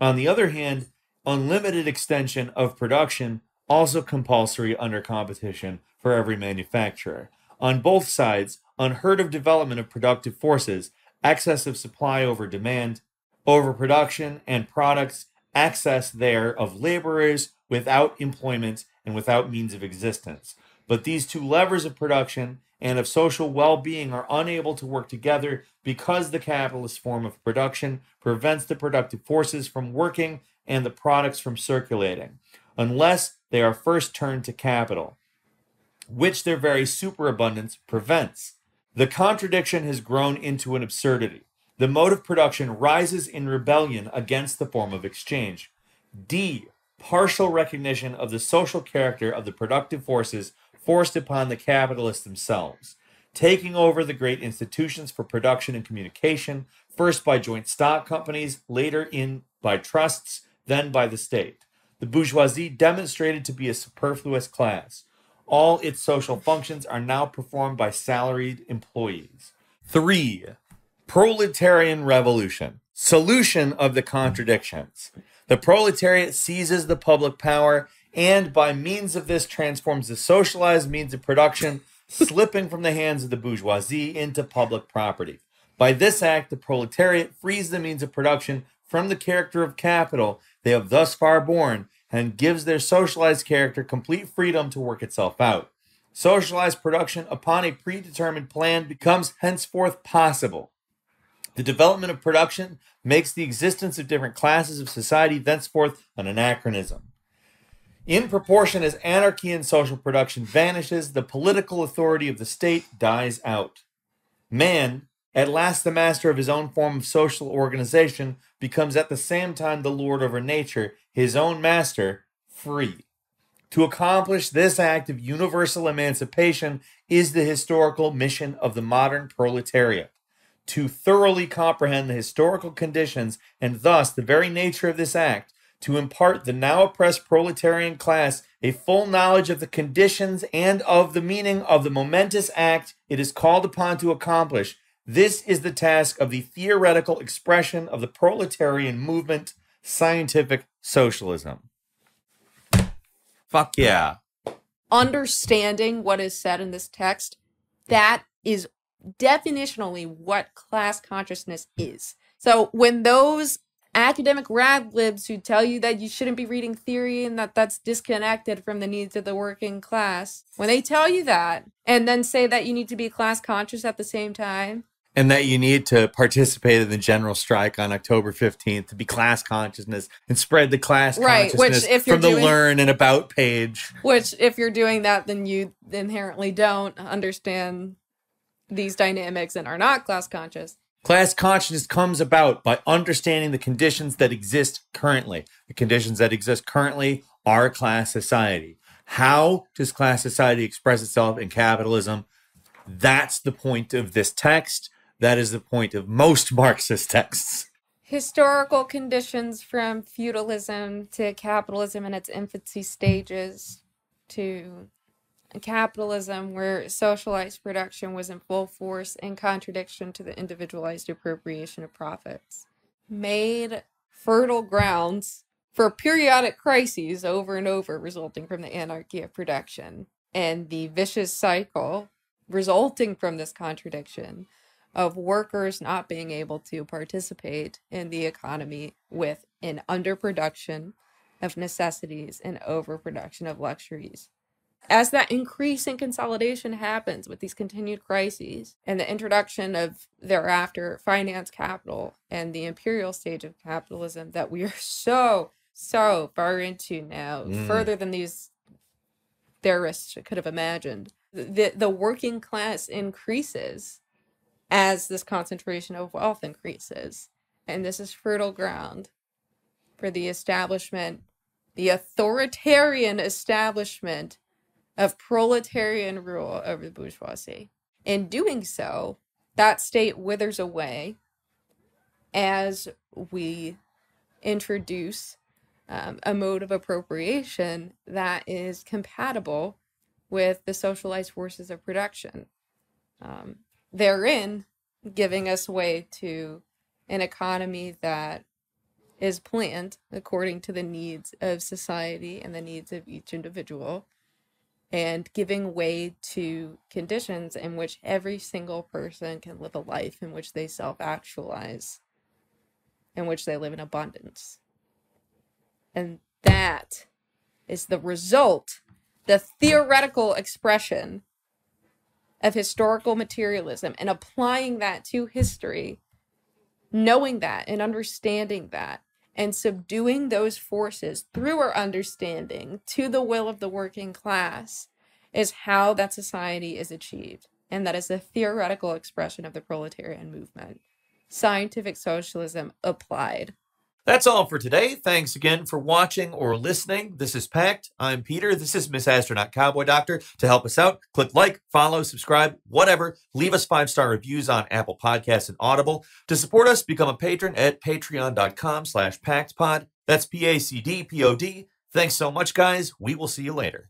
On the other hand, unlimited extension of production, also compulsory under competition for every manufacturer. On both sides, unheard of development of productive forces, excess of supply over demand, overproduction and products, access there of laborers without employment and without means of existence. But these two levers of production and of social well-being are unable to work together because the capitalist form of production prevents the productive forces from working and the products from circulating, unless they are first turned to capital, which their very superabundance prevents. The contradiction has grown into an absurdity. The mode of production rises in rebellion against the form of exchange. D. Partial recognition of the social character of the productive forces forced upon the capitalists themselves, taking over the great institutions for production and communication, first by joint stock companies, later in by trusts, then by the state. The bourgeoisie demonstrated to be a superfluous class. All its social functions are now performed by salaried employees. Three, proletarian revolution. Solution of the contradictions. The proletariat seizes the public power and by means of this transforms the socialized means of production, slipping from the hands of the bourgeoisie into public property. By this act, the proletariat frees the means of production from the character of capital they have thus far borne and gives their socialized character complete freedom to work itself out. Socialized production upon a predetermined plan becomes henceforth possible. The development of production makes the existence of different classes of society thenceforth an anachronism. In proportion as anarchy in social production vanishes, the political authority of the state dies out. Man, at last the master of his own form of social organization, becomes at the same time the lord over nature, his own master, free. To accomplish this act of universal emancipation is the historical mission of the modern proletariat. To thoroughly comprehend the historical conditions and thus the very nature of this act, to impart the now oppressed proletarian class a full knowledge of the conditions and of the meaning of the momentous act it is called upon to accomplish, this is the task of the theoretical expression of the proletarian movement, scientific socialism. Fuck yeah. Understanding what is said in this text, that is definitionally what class consciousness is. So when those academic rad libs who tell you that you shouldn't be reading theory and that that's disconnected from the needs of the working class, when they tell you that and then say that you need to be class conscious at the same time, and that you need to participate in the general strike on October fifteenth to be class consciousness and spread the class right, consciousness which if you're from doing, the Learn and About page. Which if you're doing that, then you inherently don't understand these dynamics and are not class conscious. Class consciousness comes about by understanding the conditions that exist currently. The conditions that exist currently are class society. How does class society express itself in capitalism? That's the point of this text. That is the point of most Marxist texts. Historical conditions from feudalism to capitalism in its infancy stages to capitalism where socialized production was in full force in contradiction to the individualized appropriation of profits, made fertile grounds for periodic crises over and over resulting from the anarchy of production and the vicious cycle resulting from this contradiction of workers not being able to participate in the economy with an underproduction of necessities and overproduction of luxuries. As that increasing consolidation happens with these continued crises and the introduction of thereafter finance capital and the imperial stage of capitalism that we are so, so far into now, mm. further than these theorists could have imagined, the, the working class increases as this concentration of wealth increases. And this is fertile ground for the establishment, the authoritarian establishment of proletarian rule over the bourgeoisie. In doing so, that state withers away as we introduce um, a mode of appropriation that is compatible with the socialized forces of production, um, therein giving us way to an economy that is planned according to the needs of society and the needs of each individual, and giving way to conditions in which every single person can live a life in which they self-actualize, in which they live in abundance. And that is the result, the theoretical expression of historical materialism, and applying that to history, knowing that and understanding that, and subduing those forces through our understanding to the will of the working class is how that society is achieved. And that is the theoretical expression of the proletarian movement. Scientific socialism applied. That's all for today. Thanks again for watching or listening. This is PACT. I'm Peter. This is Miss Astronaut Cowboy Doctor. To help us out, click like, follow, subscribe, whatever. Leave us five-star reviews on Apple Podcasts and Audible. To support us, become a patron at patreon.com slash PACTpod. That's P A C D P O D. Thanks so much, guys. We will see you later.